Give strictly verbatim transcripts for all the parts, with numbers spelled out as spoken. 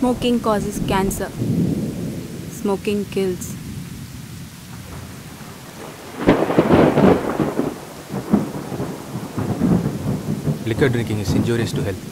Smoking causes cancer. Smoking kills. Liquor drinking is injurious to health.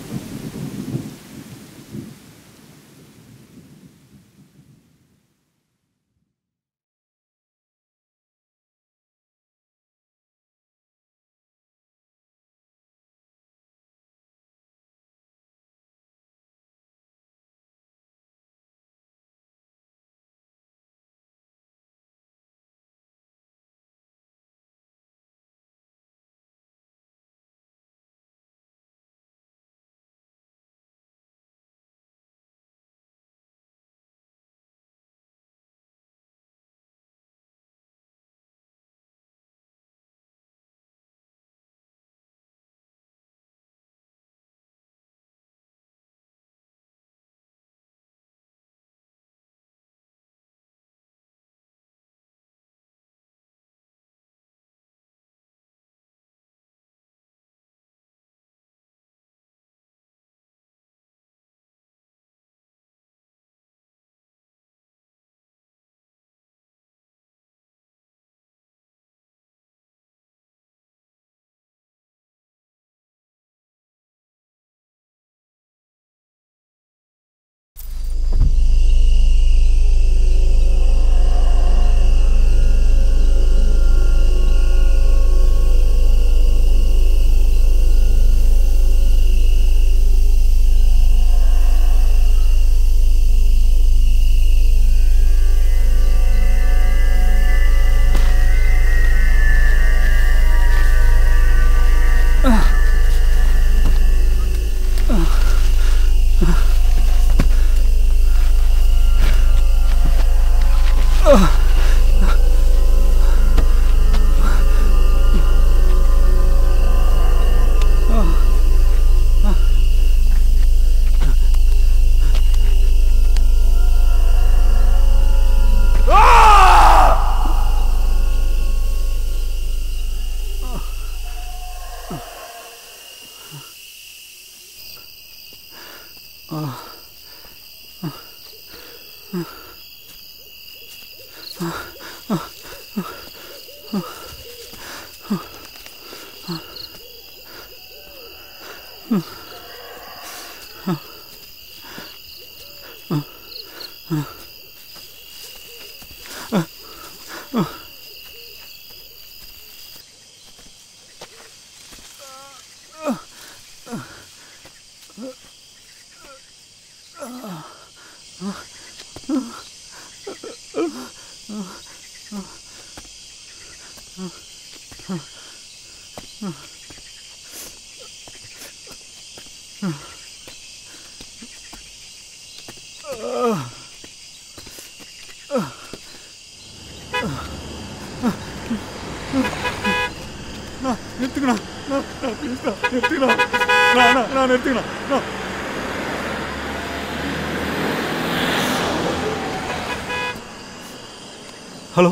Hello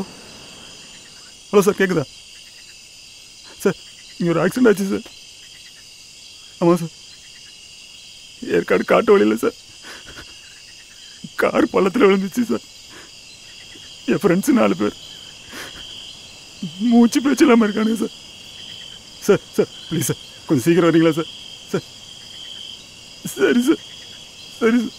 hello sir, கேட்குதா sir? இங்கே ஒரு accident ஆச்சு sir. ஆமாம் sir, Yercaud காட்டு வழியில் சார் கார் பள்ளத்தில் விழுந்துச்சு சார். என் ஃப்ரெண்ட்ஸு நாலு பேர் மூச்சு பேச்சு இல்லாமல் இருக்கானுங்க sir. Sir sir please sir, கொஞ்சம் சீக்கிரம் வரீங்களா சார்? சார் சரி சார், சரி சார்.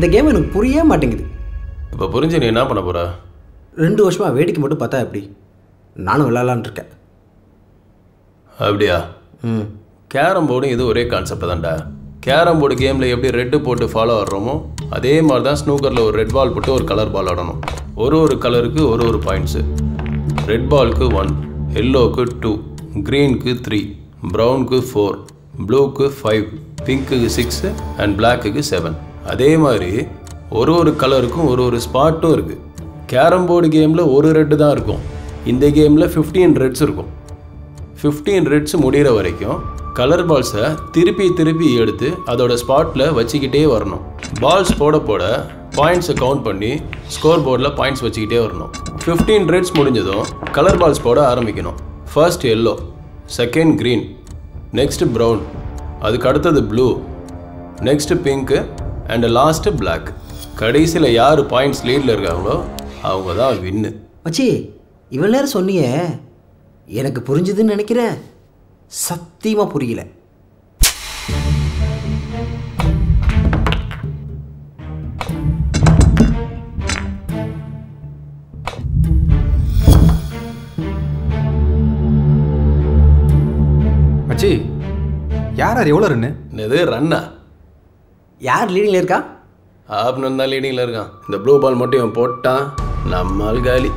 இந்த கேம் எனக்கு புரியவே மாட்டேங்குது. இப்போ புரிஞ்சு நீ என்ன பண்ண போகிற? ரெண்டு வருஷமாக வேடிக்கை மட்டும் பார்த்தா எப்படி? நானும் விளையாடலான்னு இருக்கேன். அப்படியா? ம். கேரம் போர்டும் இது ஒரே கான்செப்ட் தான்டா. கேரம் போர்டு கேமில் எப்படி ரெட்டு போட்டு ஃபாலோ ஆடுறோமோ அதே மாதிரி தான் ஸ்னூக்கரில் ஒரு ரெட் பால் போட்டு ஒரு கலர் பால் ஆடணும். ஒரு ஒரு கலருக்கு ஒரு ஒரு பாயிண்ட்ஸு. ரெட் பாலுக்கு ஒன், எல்லோவுக்கு டூ, க்ரீனுக்கு த்ரீ, ப்ரௌனுக்கு ஃபோர், ப்ளூக்கு ஃபைவ், பிங்க்குக்கு சிக்ஸு அண்ட் பிளாக்குக்கு செவன். அதே மாதிரி ஒரு ஒரு கலருக்கும் ஒரு ஒரு ஸ்பாட்டும் இருக்குது. கேரம் போர்டு கேமில் ஒரு ரெட்டு தான் இருக்கும். இந்த கேமில் ஃபிஃப்டீன் ரெட்ஸ் இருக்கும். ஃபிஃப்டீன் ரெட்ஸ் முடிகிற வரைக்கும் கலர் பால்ஸை திருப்பி திருப்பி எடுத்து அதோட ஸ்பாட்டில் வச்சுக்கிட்டே வரணும். பால்ஸ் போட போட பாயிண்ட்ஸை கவுண்ட் பண்ணி ஸ்கோர் போர்டில் பாயிண்ட்ஸ் வச்சுக்கிட்டே வரணும். ஃபிஃப்டீன் ரெட்ஸ் முடிஞ்சதும் கலர் பால்ஸ் போட ஆரம்பிக்கணும். First yellow, second green, next brown, அதுக்கு அடுத்தது blue, next pink and last black. கடைசியில் யார் பாயிண்ட்ஸ் லீடில் இருக்காங்களோ அவங்க தான் வின்னு. மச்சி, இவ்வளோ நேரம் சொன்னியே, எனக்கு புரிஞ்சுதுன்னு நினைக்கிறேன். சத்தியமாக புரியல. மச்சி, யார் யார் எவ்வளோ ரன்னு? இது ரன்னா? யார் லீடிங்கில் இருக்கா? ஆப்னன் தான் லீடிங்கில் இருக்கான். இந்த ப்ளூ பால் மட்டும் இவன் போட்டான், நம்மால் காலி.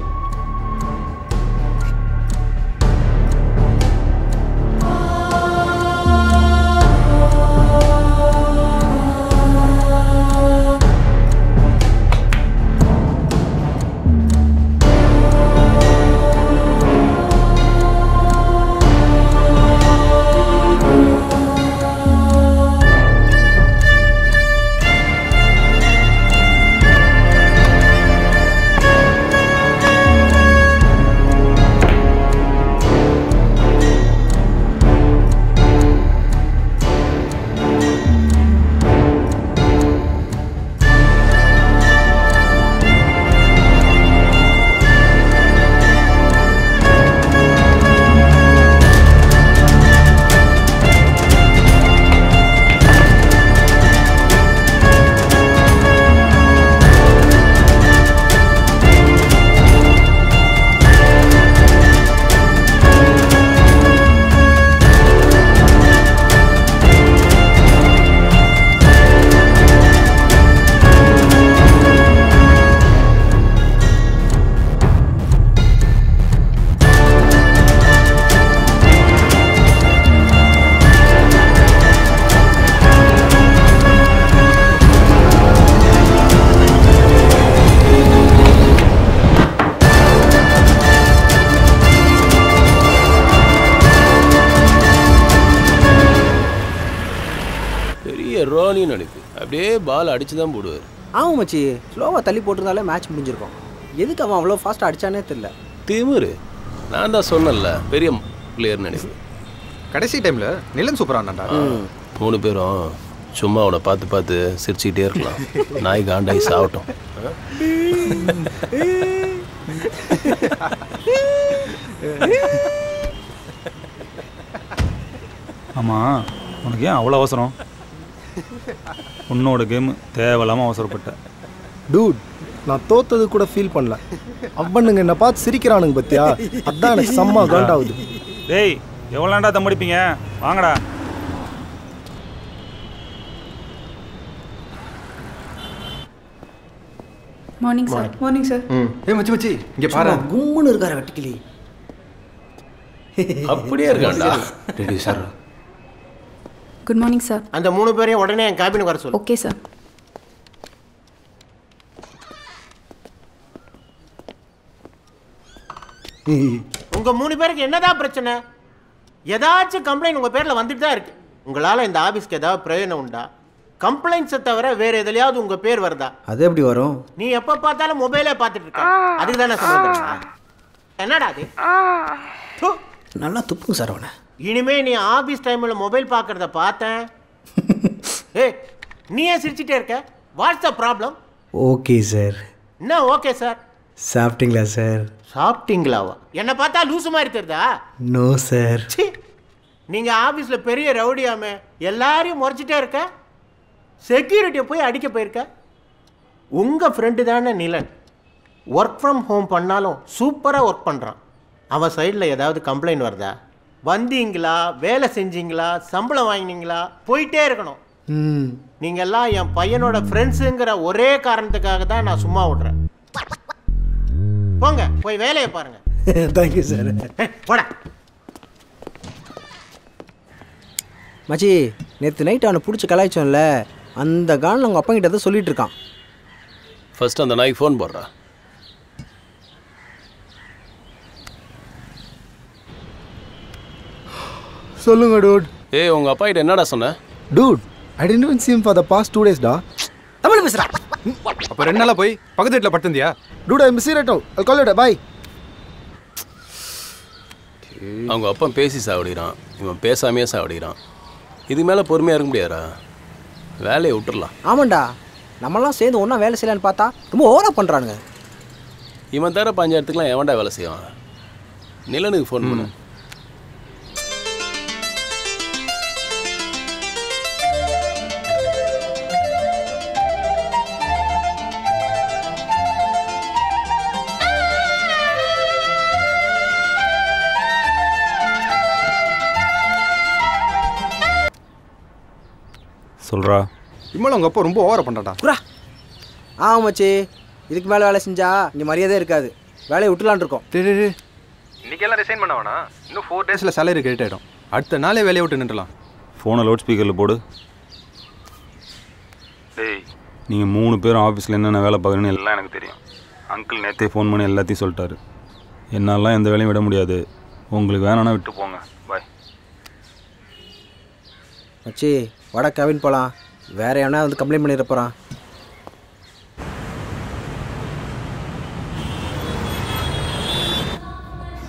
அப்படியே பால் அடிச்சு தான் போடுவார். ஆமாம் மச்சி, ஸ்லோவாக தள்ளி போட்டிருந்தாலே மேட்ச் முடிஞ்சிருக்கும். எதுக்கு அவன் அவ்வளோ ஃபாஸ்ட்டாக அடித்தானே தெரியல. திமிரு. நான் தான் சொன்னல பெரிய பிளேயர்னு நினைக்கிறேன். கடைசி டைமில் நிலன் சூப்பரானாண்டா. மூணு பேரும் சும்மா அவனை பார்த்து பார்த்து சிரிச்சுக்கிட்டே இருக்கலாம். நாய் காண்டாகி சாப்பிட்டோம். ஆமாம், உனக்கு ஏன் அவ்வளோ அவசரம்? உன்னோட கேம் தேவையில்லாமல் அவசரப்பட்டேன். டூட், நான் தோத்தது கூட ஃபீல் பண்ணல. அவனுங்க என்னை பார்த்து சிரிக்கிறானுங்க பத்தியா, அதான் எனக்கு செம்ம காண்டாகுது. டேய், எவ்வளோண்டா தம் அடிப்பீங்க? வாங்கடா. Morning sir. Morning sir. ஏய் மச்சி மச்சி, இங்கே பாரு. கும்முன்னு இருக்காரு வெட்டிக்கிளி. அப்படியே இருக்கான்டா. டேய் சார். Good morning sir. அந்த மூணு பேரையும் உடனே என் கேபினுக்கு வர சொல்லு. Okay sir. உங்க மூணு பேருக்கு என்னதான் பிரச்சனை? ஏதாச்சும் கம்ப்ளைண்ட் உங்க பேர்ல வந்துட்டு தான் இருக்கு. உங்களால இந்த ஆபீஸ்க்கு ஏதாவது பிரயோஜனம் உண்டா? கம்ப்ளைண்ட்ஸை தவிர வேற எதுலையாவது உங்க பேர் வருதா? அது எப்படி வரும்? நீ எப்ப பார்த்தாலும் மொபைலே பார்த்துட்டு இருக்க, அதுக்கு தானே சொல்றேன். என்னடா அது? நல்லா துப்புங்க சார் அவனை. இனிமே நீ ஆபீஸ் டைம்ல மொபைல் பார்க்கறத பார்த்தேன். ஏய், நீ ஏன் சிரிச்சிட்டே இருக்க? What's the problem? Okay sir. என்ன ஓகே சார்? சாப்பிட்டீங்களா சார்? சாப்பிட்டீங்களாவா? என்னை பார்த்தா லூசு மாதிரி தெரியுதா? No sir. நீங்க ஆபீஸ்ல பெரிய ரவுடியாமே, எல்லாரையும் முறைச்சிட்டே இருக்க, செக்யூரிட்டியை போய் அடிக்க போயிருக்க. உங்கள் ஃப்ரெண்டு தானே நிலன், ஒர்க் ஃப்ரம் ஹோம் பண்ணாலும் சூப்பராக ஒர்க் பண்ணுறான். அவன் சைடில் ஏதாவது கம்ப்ளைண்ட் வருதா? வந்தீங்களா, வேலை செஞ்சீங்களா, சம்பளம் வாங்கினீங்களா, போயிட்டே இருக்கணும். நீங்கள்லாம் என் பையனோட ஃப்ரெண்ட்ஸுங்கிற ஒரே காரணத்துக்காக தான் நான் சும்மா விட்றேன். போங்க, போய் வேலையை பாருங்கள். Thank you sir. போட மச்சி, நேற்று நைட் அவனை பிடிச்சி கலாய்ச்சோம்ல, அந்த காலம் அவங்க அப்பா கிட்ட தான் சொல்லிட்டு இருக்கான். ஃபர்ஸ்ட் அந்த நாய்க்கு ஃபோன் போடுறா. சொல்லுங்க டூட். ஏய், உங்க அப்பா கிட்ட என்னடா சொன்ன? Dude, I did not seem for the past two days டா. தமிழ் பேசுறா. அப்ப ரெண்டு நாளா போய் பக்கத்து வீட்ல படுத்துந்தியா? டூட் ஐ மிஸ் யூ ரட்டோ. I call you. பை. அவங்க அப்பா பேசி சாவடிறான், இவன் பேசாமையே சாவடிறான். இதுக்கு மேலே பொறுமையாக இருக்க முடியாதா? வேலையை விட்டுடலாம். ஆமாண்டா, நம்மளாம் சேர்ந்து ஒன்றா வேலை செய்யலான்னு பார்த்தா ரொம்ப ஓவராக பண்ணுறானுங்க. இவன் தர பஞ்சாயத்துக்குலாம் எவன்டா வேலை செய்வான்? நிலனுக்கு ஃபோன் பண்ணு. சொல்றா, இம்மால உங்க அப்பா ரொம்ப ஓவரா பண்றாடா. குரா. ஆமாச்சி, இதுக்கு மேல வேலை செஞ்சா இங்க மரியாதை இருக்காது. வேலையை விட்டுலான்னு இருக்கோம். இன்னைக்கு எல்லாம் ரிசைன் பண்ண வேணாம். இன்னும் ஃபோர் டேஸ்ல salary கிரெடிட் ஆயிடும். அடுத்த நாளே வேலையை விட்டு நின்றலாம். ஃபோனை லவுட் ஸ்பீக்கர்ல போடு. டேய், நீங்க மூணு பேரும் ஆபீஸ்ல என்னென்ன வேலை பார்க்கறீங்கன்னு எல்லாம் எனக்கு தெரியும். அங்கிள் நேத்தே ஃபோன் பண்ணி எல்லாத்தையும் சொல்லிட்டாரு. என்னால எந்த வேலையும் விட முடியாது. உங்களுக்கு வேணானா விட்டு போங்க. பை. மச்சி, வட கவின் போகலாம். வேறு எவனா வந்து கம்ப்ளைண்ட் பண்ணிட போகிறான்.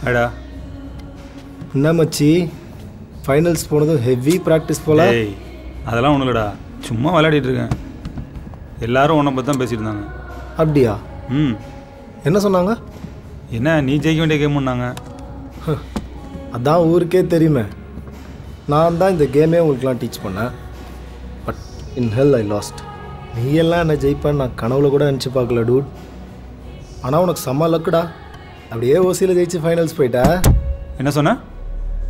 அடா என்ன மச்சி, ஃபைனல்ஸ் போனதும் ஹெவி ப்ராக்டிஸ் போல? அதெல்லாம் ஒன்றும் இல்லைடா, சும்மா விளையாடிட்டு இருக்கேன். எல்லாரும் உன்னை பற்றி தான் பேசிட்டு இருந்தாங்க. அப்படியா? ம். என்ன சொன்னாங்க? என்ன, நீ ஜெயிக்க வேண்டிய கேம்னாங்க. அதான் ஊருக்கே தெரியுமே, நான் தான் இந்த கேமே உங்களுக்குலாம் டீச் பண்ணேன். But in hell I lost. நீ எல்லாம் என்ன ஜெயிப்பான்னு நான் கனவுல கூட நினச்சி பார்க்கல டூட். ஆனால் உனக்கு செம்ம லக்குடா, அப்படியே ஓசியில் ஜெயிச்சு ஃபைனல்ஸ் போயிட்டா. என்ன சொன்ன?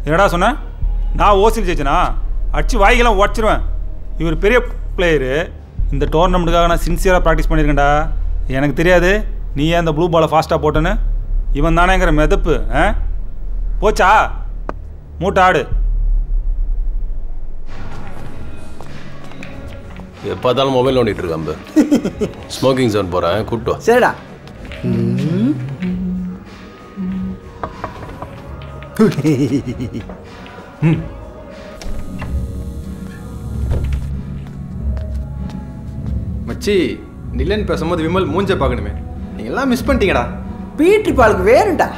என்னடா சொன்ன? நான் ஓசியில் ஜெயிச்சேனா? அடிச்சு வாய்க்கெல்லாம் உடச்சிருவேன். இவர் பெரிய பிளேயரு. இந்த டோர்னமெண்ட்டுக்காக நான் சின்சியராக ப்ராக்டிஸ் பண்ணியிருக்கேன்டா. எனக்கு தெரியாது நீ ஏன் அந்த ப்ளூ பாலை ஃபாஸ்ட்டாக போட்டேன்னு. இவன் தானேங்கிற மிதப்பு. ஆ போச்சா, மூட்டை ஆடு. எப்போதாலும் மொபைல் ஓடிட்டு இருக்காம்பு. ஸ்மோக்கிங் ஜோன் போகிறேன், கூப்பிட்டு வா. சரிடா. மச்சி, நிலன் பேசும்போது விமல் மூஞ்ச பார்க்கணுமே, நீங்கள் எல்லாம் மிஸ் பண்ணிட்டீங்கடா. பீட்ரி பாலுக்கு வேறுண்டா.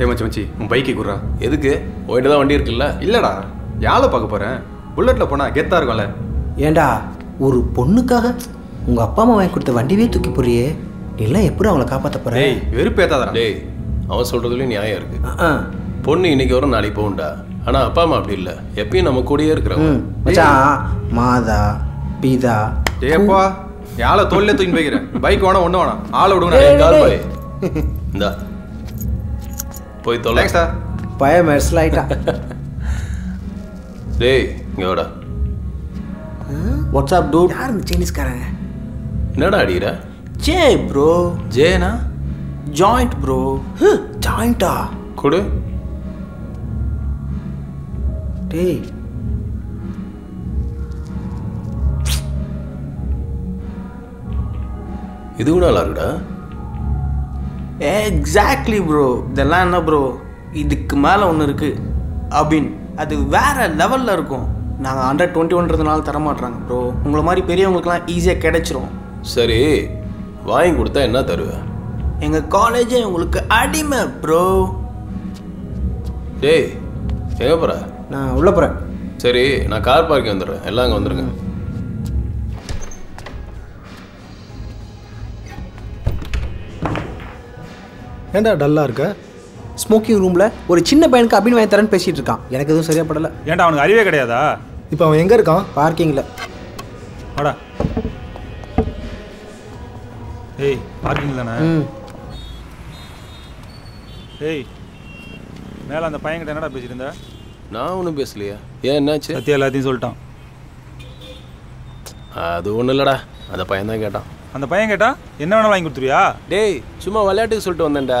ஏ மச்சி மச்சி, உன் பைக்கை குடுறா. எதுக்கு? போயிட்டு தான் வண்டி இருக்குல்ல. இல்லைடா, யாரை பார்க்க போகிறேன்? புல்லட்டில் போனால் கெத்தாக இருக்கும்ல. ஏண்டா, ஒரு பொண்ணுக்காக உங்கள் அப்பா அம்மா வாங்கி கொடுத்த வண்டியே தூக்கி போறியே. எல்லாம் எப்படி அவங்கள காப்பாற்ற போகிறேன்? வெறுப்பேத்தாதா? டேய், அவன் சொல்கிறதுலையும் நியாயம் இருக்குது. பொண்ணு இன்னைக்கு வரும், நாளைக்கு போகும்டா. ஆனால் அப்பா அம்மா அப்படி இல்லை, எப்பயும் நம்ம கூடயே இருக்கிறவங்க. மாதா பீதா. ஏப்பா, யாழை தோல்லே தூக்கி போய்க்கிறேன். பைக் வேணா, ஒன்று வேணாம், ஆளை விடுங்க. இந்தா போய் தொலை சார். பயம் மெர்சலாயிட்டா. டேய், இங்கே வாடா. What's up dude. யார் இந்த சைனீஸ்காரங்க? என்னடா அடிக்குற? J bro. ஜேனா? Joint bro. ஜாயிண்டா கொடு. டேய், இது கூட நல்லா இருக்குடா. Exactly bro. இதெல்லாம் என்ன ப்ரோ, இதுக்கு மேலே ஒன்று இருக்குது அபின். அது வேறு லெவலில் இருக்கும். நாங்கள் அண்டர் டுவெண்ட்டி ஒன்றதுனால தரமாட்டுறாங்க ப்ரோ. உங்களை மாதிரி பெரியவங்களுக்குலாம் ஈஸியாக கிடைச்சிரும். சரி, வாங்கி கொடுத்தா என்ன தருவேன்? எங்கள் காலேஜே உங்களுக்கு அடிமை ப்ரோ. டேய், எங்கே போகிற? நான் உள்ளே போகிறேன். சரி, நான் கார் பார்க்க வந்துடுறேன். எல்லாம் அங்கே வந்துடுங்க. ஏண்டா டல்லாக இருக்க? ஸ்மோக்கிங் ரூமில் ஒரு சின்ன பையனுக்கு அப்படின்னு வாங்கி தரேன்னு பேசிகிட்டு இருக்கான். எனக்கு எதுவும் சரியாக படலை. ஏன்டா, அவனுக்கு அறிவே கிடையாதா? இப்போ அவன் எங்கே இருக்கான்? பார்க்கிங்கில். வாடா. ஏய் பார்க்கிங்லண்ணா ம் ஏய் மேல அந்த பையன் கிட்ட என்னடா பேசிட்டு இருந்தா? நான் ஒண்ணும் பேசலையா. ஏன் என்னாச்சு? சத்தியா எல்லாத்தையும் சொல்லிட்டான். அது ஒண்ணும் இல்லடா, அந்த பையன் தான் கேட்டான். அந்த பையன் கேட்டா என்ன வேணாலும் வாங்கி கொடுத்துருவியா? டேய் சும்மா விளையாட்டுக்கு சொல்லிட்டு வந்தேன்டா.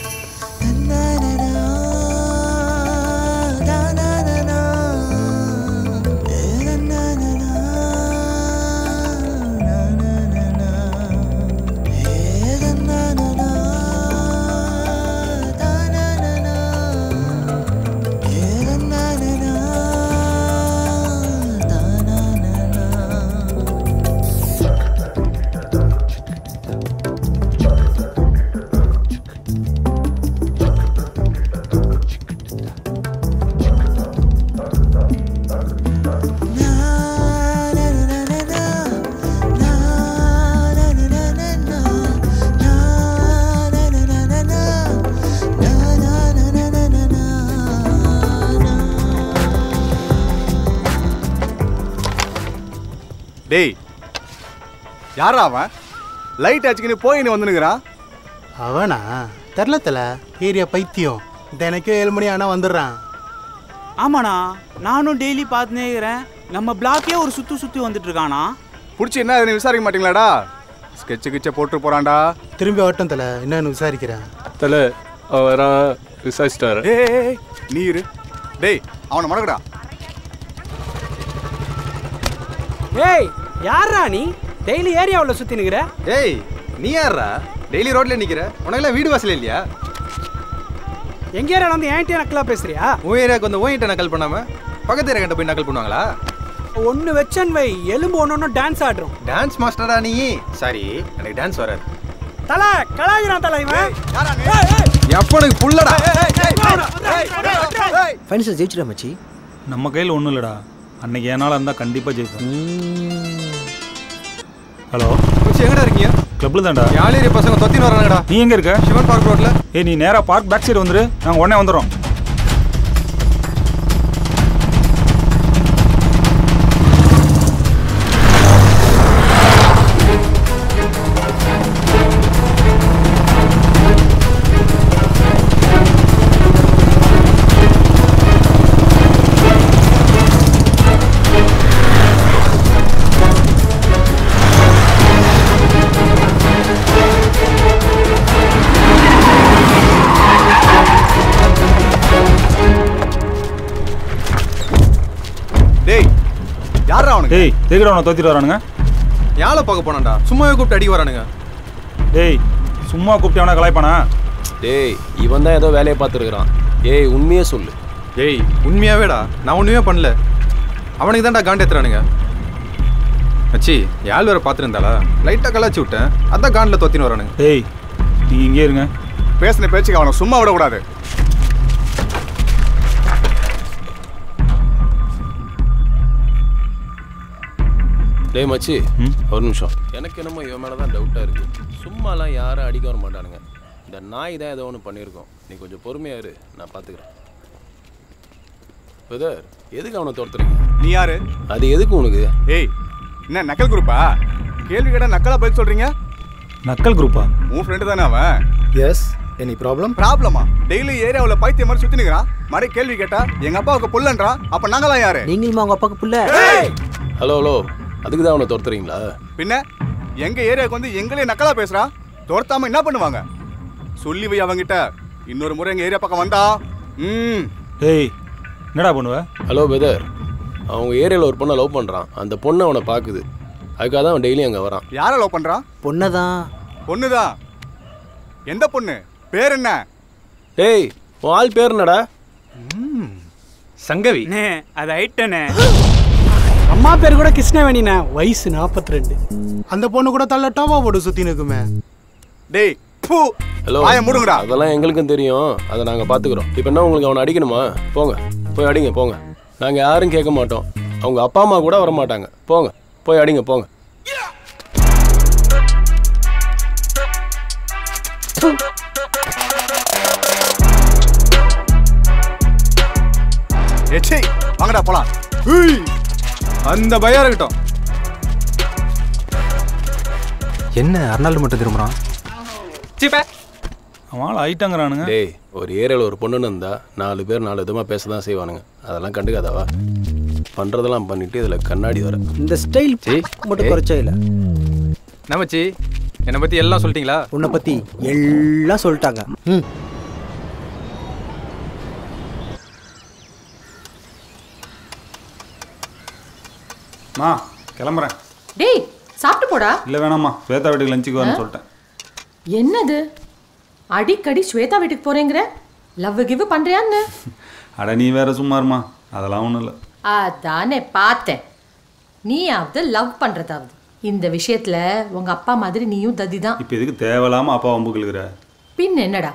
டேய் யாரா அவன்? லைட் ஆச்சுக்கின்னு போயின்னு வந்துனுங்கிறான். அவனா தெரிலத்தில் ஏரியா பைத்தியம், தினைக்கும் ஏழு மணி ஆனால் வந்துடுறான். ஆமாண்ணா நானும் டெய்லி பார்த்துனே இருக்கிறேன். நம்ம பிளாக்கே ஒரு சுற்றி சுற்றி வந்துட்டு இருக்கானா? பிடிச்சி என்ன எதுன்னு விசாரிக்க மாட்டீங்களாடா? ஸ்கெட்சு கிச்சை போட்டு போகிறான்டா. திரும்பி வரட்டும் தலை, என்னன்னு விசாரிக்கிறேன். தலை அவரா விசாரிச்சிட்டாரு. டேய் நீரு டேய் அவனை மறக்கடா. ஏய் யாரா நீ? டெய்லி ஏரியாவில் சுற்றி நிற்கிற. ஏய் நீ யாரா டெய்லி ரோட்ல நிற்கிற? உனக்கெல்லாம் வீடு வாசல் இல்லையா? எங்கள் ஏரியாவில் வந்து ஏன்ட்டே நக்கலாக பேசுறியா? உன் ஏரியாவுக்கு வந்து ஓன்ட்ட நக்கல் பண்ணாமல் பக்கத்து ஏரியா கிட்ட போய் நக்கல் பண்ணுவாங்களா? ஒன்று வச்சன் வை எலும்பு ஒன்று ஒன்று டான்ஸ் ஆடுறோம். டான்ஸ் மாஸ்டரா நீ? சாரி எனக்கு டான்ஸ் வராது. தலை கலாயிரான் தலை இவன். எப்பனுக்கு புள்ளடா. ஃபைனல்ஸ் ஜெயிச்சுடா மச்சி. நம்ம கையில் ஒன்றும் இல்லைடா, அன்னைக்கு ஏனால இருந்தால் கண்டிப்பாக ஜெயிப்போம். ஹலோ மச்சி எங்கடா இருக்கீங்க? கிளப்ல தான்டா. யாழியரி பசங்க தொத்தின்னு வராங்கடா. நீ எங்கே இருக்க? சிவன் பார்க் ரோட்டில். ஏய் நீ நேராக பார்க் பேக் சைடு வந்துரு, நாங்கள் உடனே வந்துடுறோம். ஏய் தேக்கிடா அவனை தோத்திட்டு வரானுங்க. யாரை பார்க்க போனான்டா? சும்மாவே கூப்பிட்டு அடிக்க வரானுங்க. டேய் சும்மா கூப்பிட்டு அவனை கலாய்ப்பானா? டேய் இவன் தான் ஏதோ வேலையை பார்த்துருக்குறான். ஏய் உண்மையே சொல்லு. ஏய் உண்மையாவேடா, நான் ஒன்றுமே பண்ணல. அவனுக்கு தான்டா காண்டு ஏற்றுறானுங்க. மச்சி யாழ் வேற பார்த்துருந்தாளா, லைட்டாக கலாச்சி விட்டேன், அதான் காண்டில் தோத்தின்னு வரானுங்க. டேய் நீ இங்கே இருங்க, பேசின பேச்சுக்கு அவனை சும்மா விடக்கூடாது. டே மச்சி ஒரு நிமிஷம், எனக்கு என்னமோ இவன் மேலே தான் டவுட்டாக இருக்குது. சும்மாலாம் யாரும் அடிக்க வர மாட்டானுங்க. இந்த நாய் தான் ஏதோ ஒன்று பண்ணியிருக்கோம். நீ கொஞ்சம் பொறுமையாக இரு, நான் பார்த்துக்கிறேன். பிரதர் எதுக்கு அவனை தோர்த்துறீங்க? நீ யாரு? அது எதுக்கு உனக்கு? ஏய் என்ன நக்கல் குரூப்பா? கேள்வி கேட்டால் நக்கலாக பதில் சொல்கிறீங்க. நக்கல் குரூப்பா? உன் ஃப்ரெண்டு தானே அவன்? எஸ். Any problem? ப்ராப்ளமா? டெய்லி ஏரியாவில் பைத்தியம் மாதிரி சுற்றி நிற்கிறான். மறை கேள்வி கேட்டால் எங்கள் அப்பாவுக்கு புள்ளன்றான். அப்போ நாங்களாம் யாரு? நீங்களும் அவங்க அப்பாவுக்கு புள்ள. ஹலோ ஹலோ அதுக்கு தான் அவனை துரத்துறீங்களா? பின்ன எங்கள் ஏரியாவுக்கு வந்து எங்களே நக்கலாக பேசுகிறான், துரத்தாமல் என்ன பண்ணுவாங்க சொல்லி வை அவங்ககிட்ட. இன்னொரு முறை எங்கள் ஏரியா பக்கம் வந்தா ம் ஏய் என்னடா பண்ணுவேன்? ஹலோ பிரதர் அவங்க ஏரியாவில் ஒரு பொண்ணை லவ் பண்ணுறான். அந்த பொண்ணை அவனை பார்க்குது, அதுக்காக தான் அவன் டெய்லியும் அங்கே வரான். யாரை லவ் பண்ணுறான்? பொண்ணை தான். பொண்ணு தான்? எந்த பொண்ணு? பேர் என்ன? ஏய் உன் ஆள் பேர் என்னடா? ம் சங்கவி. அது ஐட்டனே. அம்மா பேர் கூட கிருஷ்ணவேணிண்ணே, வயசு நாற்பத்தி ரெண்டு. அந்த பொண்ணு கூட தள்ள டோபா போட்டு சுற்றி நிற்குமே. டேய் பூ ஹலோ ஆய மூடுங்கடா. அதெல்லாம் எங்களுக்கும் தெரியும், அதை நாங்கள் பார்த்துக்கிறோம். இப்போ என்ன உங்களுக்கு அவனை அடிக்கணுமா? போங்க போய் அடிங்க போங்க. நாங்கள் யாரும் கேட்க மாட்டோம், அவங்க அப்பா அம்மா கூட வர மாட்டாங்க. போங்க போய் அடிங்க போங்க. ஏச்சி வாங்கடா போலாம். ஏய் அந்த பையா இருக்கட்டும். என்ன அர்னால்ட் மட்டும் திரும்பறான்? சீப்பே அவன் ஆயிட்டங்கறானுங்க. டேய் ஒரு ஏரியால ஒரு பொண்ணுன்னு இருந்தா நாலு பேர் நாலு விதமா பேச தான் செய்வானுங்க. அதெல்லாம் கண்டுக்காதவா. பண்றதெல்லாம் பண்ணிட்டு இதுல கண்ணாடி வர. இந்த ஸ்டைல் சீ மட்டும் குறைச்சே இல்ல. நமச்சி என்ன பத்தி எல்லாம் சொல்லிட்டீங்களா? உன்னை பத்தி எல்லாம் சொல்லிட்டாங்க. ம் மா கிளம்பறேன். டேய் சாப்பிட்டு போடா. இல்ல வேணாம்மா. ஸ்வேதா வீட்டுக்கு லஞ்சுக்கு வரேன்னு சொல்லிட்டேன். என்னது அடிக்கடி ஸ்வேதா வீட்டுக்கு போறேங்கற லவ் கிவ் பண்றியான்னு? அட நீ வேற சும்மாமா. அதெல்லாம் ஒண்ணும் இல்ல. அதானே பார்த்தேன். நீ அத லவ் பண்றதாவது. இந்த விஷயத்துல உங்க அப்பா மாதிரி நீயும் தத்தி தான். இப்போ எதுக்கு தேவலாம அப்பா வம்புக்குள்கிற? பின் என்னடா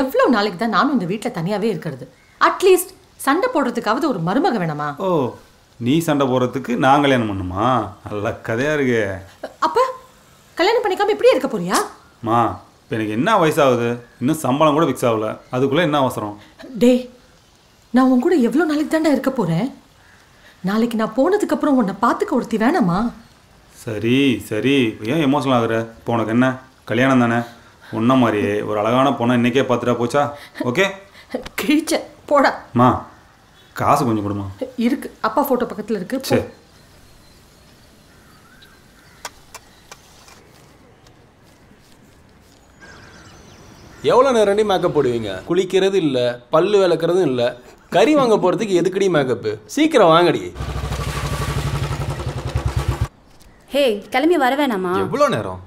எவ்வளவு நாளைக்கு தான் நானும் இந்த வீட்ல தனியாவே இருக்கிறது. அட்லீஸ்ட் சண்டை போடுறதுக்காவது ஒரு மருமக வேணாமா? ஓ நீ சண்டை போடுறதுக்கு நான் கல்யாணம் பண்ணுமா? நல்ல கதையா இருக்கு. அப்ப கல்யாணம் பண்ணிக்காம இப்படியே இருக்க போறியா? மா இப்போ எனக்கு என்ன வயசாகுது? இன்னும் சம்பளம் கூட ஃபிக்ஸ் ஆகல. அதுக்குள்ள என்ன அவசரம்? டே நான் உன் கூட எவ்வளவு நாளைக்கு தாண்டா இருக்க போறேன்? நாளைக்கு நான் போனதுக்கு அப்புறம் உன்னை பார்த்துக்க ஒருத்தி வேணாமா? சரி சரி ஏன் எமோஷனல் ஆகுற? இப்போ உனக்கு என்ன கல்யாணம் தானே? ஒன்ன மாதிரியே ஒரு அழகான பொண்ணை இன்னைக்கே பார்த்துட்டா போச்சா? ஓகே கிழிச்ச போடா. மா காசு கொஞ்சம் கொடுமா. இருக்கு அப்பா ஃபோட்டோ பக்கத்தில் இருக்கு. சரி எவ்வளோ நேரம் மேக்கப் போடுவீங்க? குளிக்கிறது இல்லை, பல்லு விளக்குறதும் இல்லை, கறி வாங்க போகிறதுக்கு எதுக்கடி மேக்கப்பு? சீக்கிரம் வாங்கடி. ஹே கிளம்பி வர வேணாமா? எவ்வளோ நேரம்?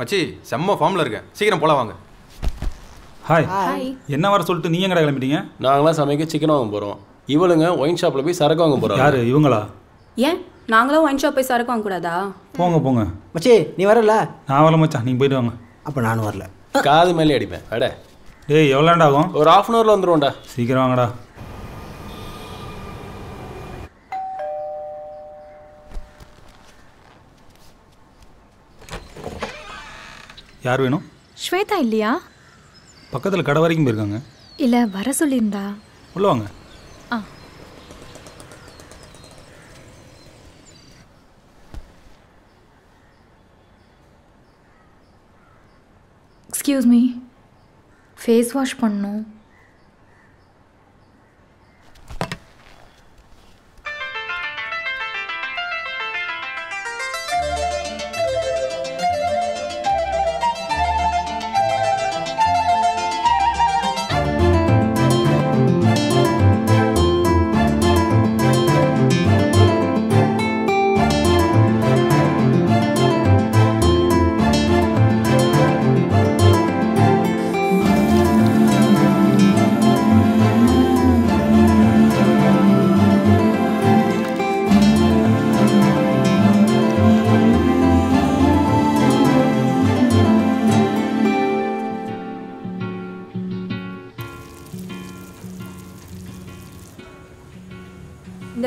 மச்சி செம்ம ஃபார்மில் இருக்கேன். சீக்கிரம் போல வாங்க. Hi hi. என்ன வர சொல்லிட்டு நீ எங்கடா கிளம்பிட்டீங்க? நாங்களாம் சமைக்க சிக்கன் வாங்க போகிறோம். இவளுங்க ஒயின் ஷாப்பில் போய் சரக்கு வாங்க போகிறோம். யார் இவங்களா? ஏன் நாங்களும் ஒயின் ஷாப் போய் சரக்கு வாங்கக்கூடாதா? போங்க போங்க. மச்சி நீ வரல? நான் வரல மச்சான். நீங்கள் போயிட்டு வாங்க. அப்போ நானும் வரல. காது மேலே அடிப்பேன். அட டேய் எவ்வளோண்டா ஆகும்? ஒரு ஹாஃப் அன் ஹவரில் வந்துடுவோம்டா. சீக்கிரம் வாங்கடா. யார் வேணும்? ஸ்வேதா இல்லையா? பக்கத்தில் கடை வரைக்கும் போயிருக்காங்க. இல்லை வர சொல்லியிருந்தா. உள்ள வாங்க. Ah excuse me face wash பண்ணணும்.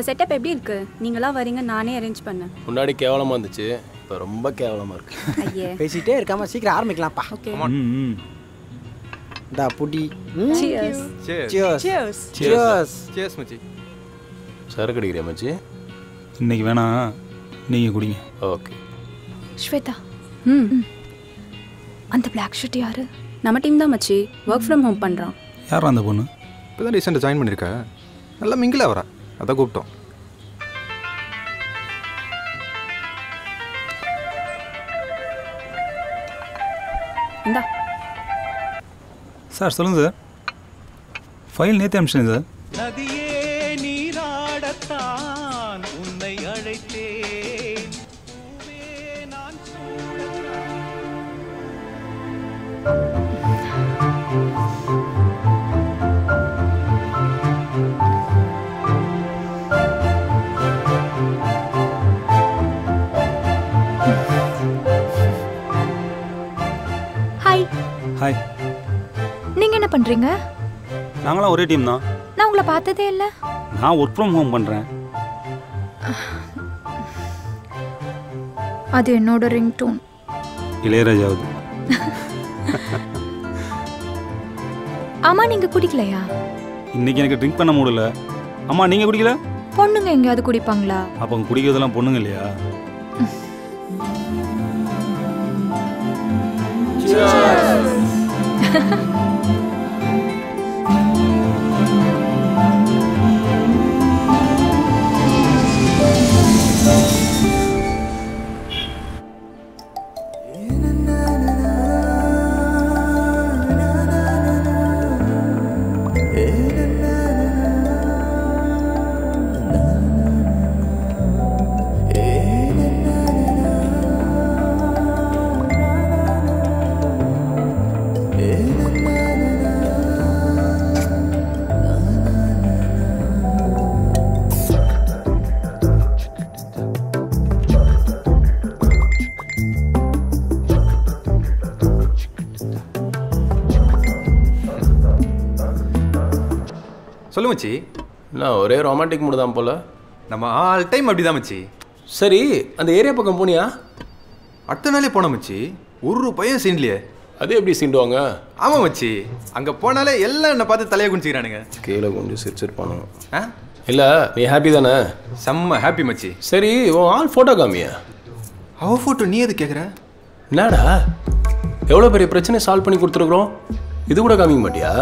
செட்டப் எப்படி இருக்கு? நீங்களா வரீங்க நானே அரேஞ்ச் பண்ணேன். முன்னாடி கேவலமா இருந்துச்சு, இப்போ ரொம்ப கேவலமா இருக்கு. ஐயே பேசிட்டே இருக்காம சீக்கிரம் ஆரம்பிக்கலாம் பா. ஓகே ம் டா புடி. Cheers cheers cheers cheers cheers மச்சி. சரக்கு அடிக்கிறியா மச்சி? இன்னைக்கு வேணா நீங்க குடிங்க. ஓகே ஸ்வேதா ம் அந்த black shirt யாரு? நம்ம டீம் தான் மச்சி. வர்க் फ्रॉम ஹோம் பண்றான். யாரா அந்த பொண்ணு? இப்போதான் ரீசன்ட்டா ஜாயின் பண்ணிருக்கா. நல்லா மிங்கிளா வரா. அத கூப்பிட்டோம். இந்தா சார் சொல்லுங்க சார். ஃபைல் நேத்து அனுப்பிச்சேன் சார். நதியே நீராடத்தான் உன்னை அழைத்தேன். ஹாய் நீங்க என்ன பண்றீங்க? நாங்களா ஒரே டீம் தான். நான் உங்களை பார்த்ததே இல்ல. நான் வொர்க் फ्रॉम ஹோம் பண்றேன். அது என்னோட ரிங் டோன். இளையராஜாவுது. அம்மா நீங்க குடிக்கலையா? இன்னைக்கு எனக்கு ட்ரிங்க் பண்ண முடியல. அம்மா நீங்க குடிக்கல? பொண்ணுங்க எங்கயாவது குடிப்பாங்களா? அப்ப குடிக்கிறதெல்லாம் பொண்ணுங்க இல்லையா? சொல்லுங்க மச்சி. நான் ஒரே ரொமான்டிக் மூடு தான் போல. நம்ம ஆல் டைம் அப்படி தான் மச்சி. சரி அந்த ஏரியா பக்கம் போனியா? அடுத்த நாளே போன மச்சி. ஒரு பையன் சீன்லையே. அது எப்படி சீண்டுவாங்க? ஆமாம் மச்சி, அங்கே போனாலே எல்லாம் என்னை பார்த்து தலையை குடிச்சிக்கிறானுங்க. கீழே கொஞ்சம் சிரிச்சிட்டு போனோம். ஆ இல்லை நீ ஹாப்பி தானே? செம்ம ஹாப்பி மச்சி. சரி உன் ஆள் ஃபோட்டோ காமியா? அவ ஃபோட்டோ நீ எது கேட்குற? என்னடா எவ்வளோ பெரிய பிரச்சனை சால்வ் பண்ணி கொடுத்துருக்குறோம், இது கூட காமிக்க மாட்டியா?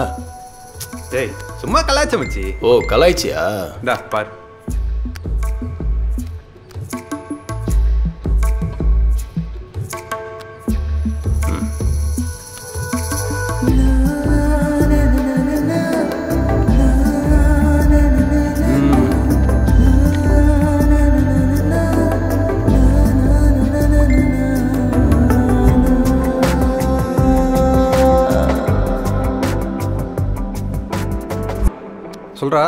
டேய் சும்மா கலாய்ச்ச மச்சி. ஓ கலாய்ச்சியா? டா பார். சொல்றா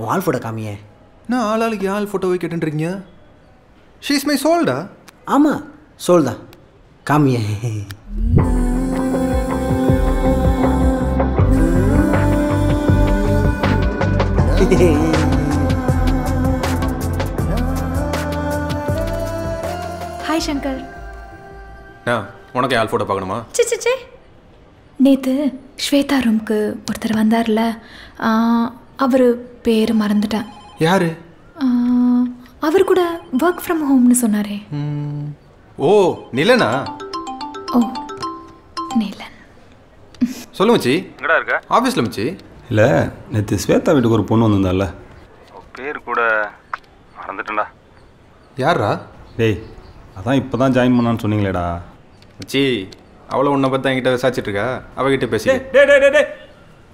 உன் ஆள் ஃபோட்டோ காமியே. நான் ஆளாளுக்கு ஆள் ஃபோட்டோவை கேட்டுருக்கீங்க. ஷீ இஸ் மை சோல்டா? ஆமாம் சோல்டா காமியே. ஹாய் சங்கர். நான் உனக்கு ஆள் ஃபோட்டோ பார்க்கணுமா? சி சி சி நேற்று ஸ்வேதா ரூமுக்கு ஒருத்தர் வந்தார்ல, அவர் பேர் மறந்துட்டேன். யாரு? அவர் கூட ஒர்க் ஃப்ரம் ஹோம்னு சொன்னாரே. ஓ நிலனா. ஓ நிலன். சொல்லு மச்சி. எங்கடா இருக்க? ஆஃபீஸ்ல மச்சி. இல்ல நேத்து ஸ்வேதா வீட்டுக்கு ஒரு பொண்ணு வந்திருந்தால, பேர் கூட மறந்துட்டேன்டா. யாரா? டேய் அதான் இப்பதான் ஜாயின் பண்ணான்னு சொன்னீங்களேடா. மச்சி அவளை உன்னை பற்றி என்கிட்ட விசாரிச்சுட்டு இருக்கா, அவகிட்ட பேசி.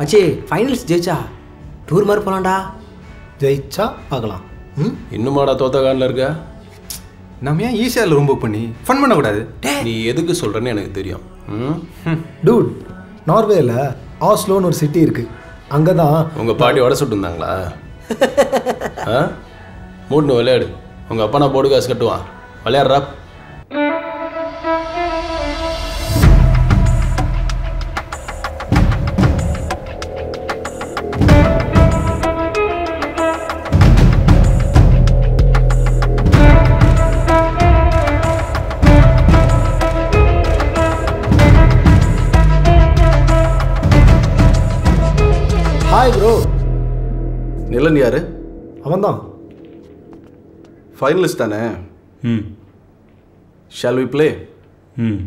மச்சி, ஃபைனல்ஸ் ஜெயிச்சா டூர் மாதிரி போகலாம்டா. ஜெயிச்சா பார்க்கலாம். ம் இன்னுமாடா தோத்த காலில் இருக்க? நம்ம ஏன் ஈஸியாக ரூம் புக் பண்ணி ஃபன் பண்ணக்கூடாது? நீ எதுக்கு சொல்கிறேன்னு எனக்கு தெரியும். ம் டூட் நார்வேயில் ஆஸ்லோன்னு ஒரு சிட்டி இருக்குது, அங்கே தான் உங்கள் பாட்டி வடை சுட்டு இருந்தாங்களா? ஆ மூட்டுன்னு விளையாடு. உங்கள் அப்பா நான் போடு காசு கட்டுவான். விளையாடுறா. நிலன் யாரு? அவன் தான் ஃபைனலிஸ்ட் தானே. ம் ஷால் வி ப்ளே? ம்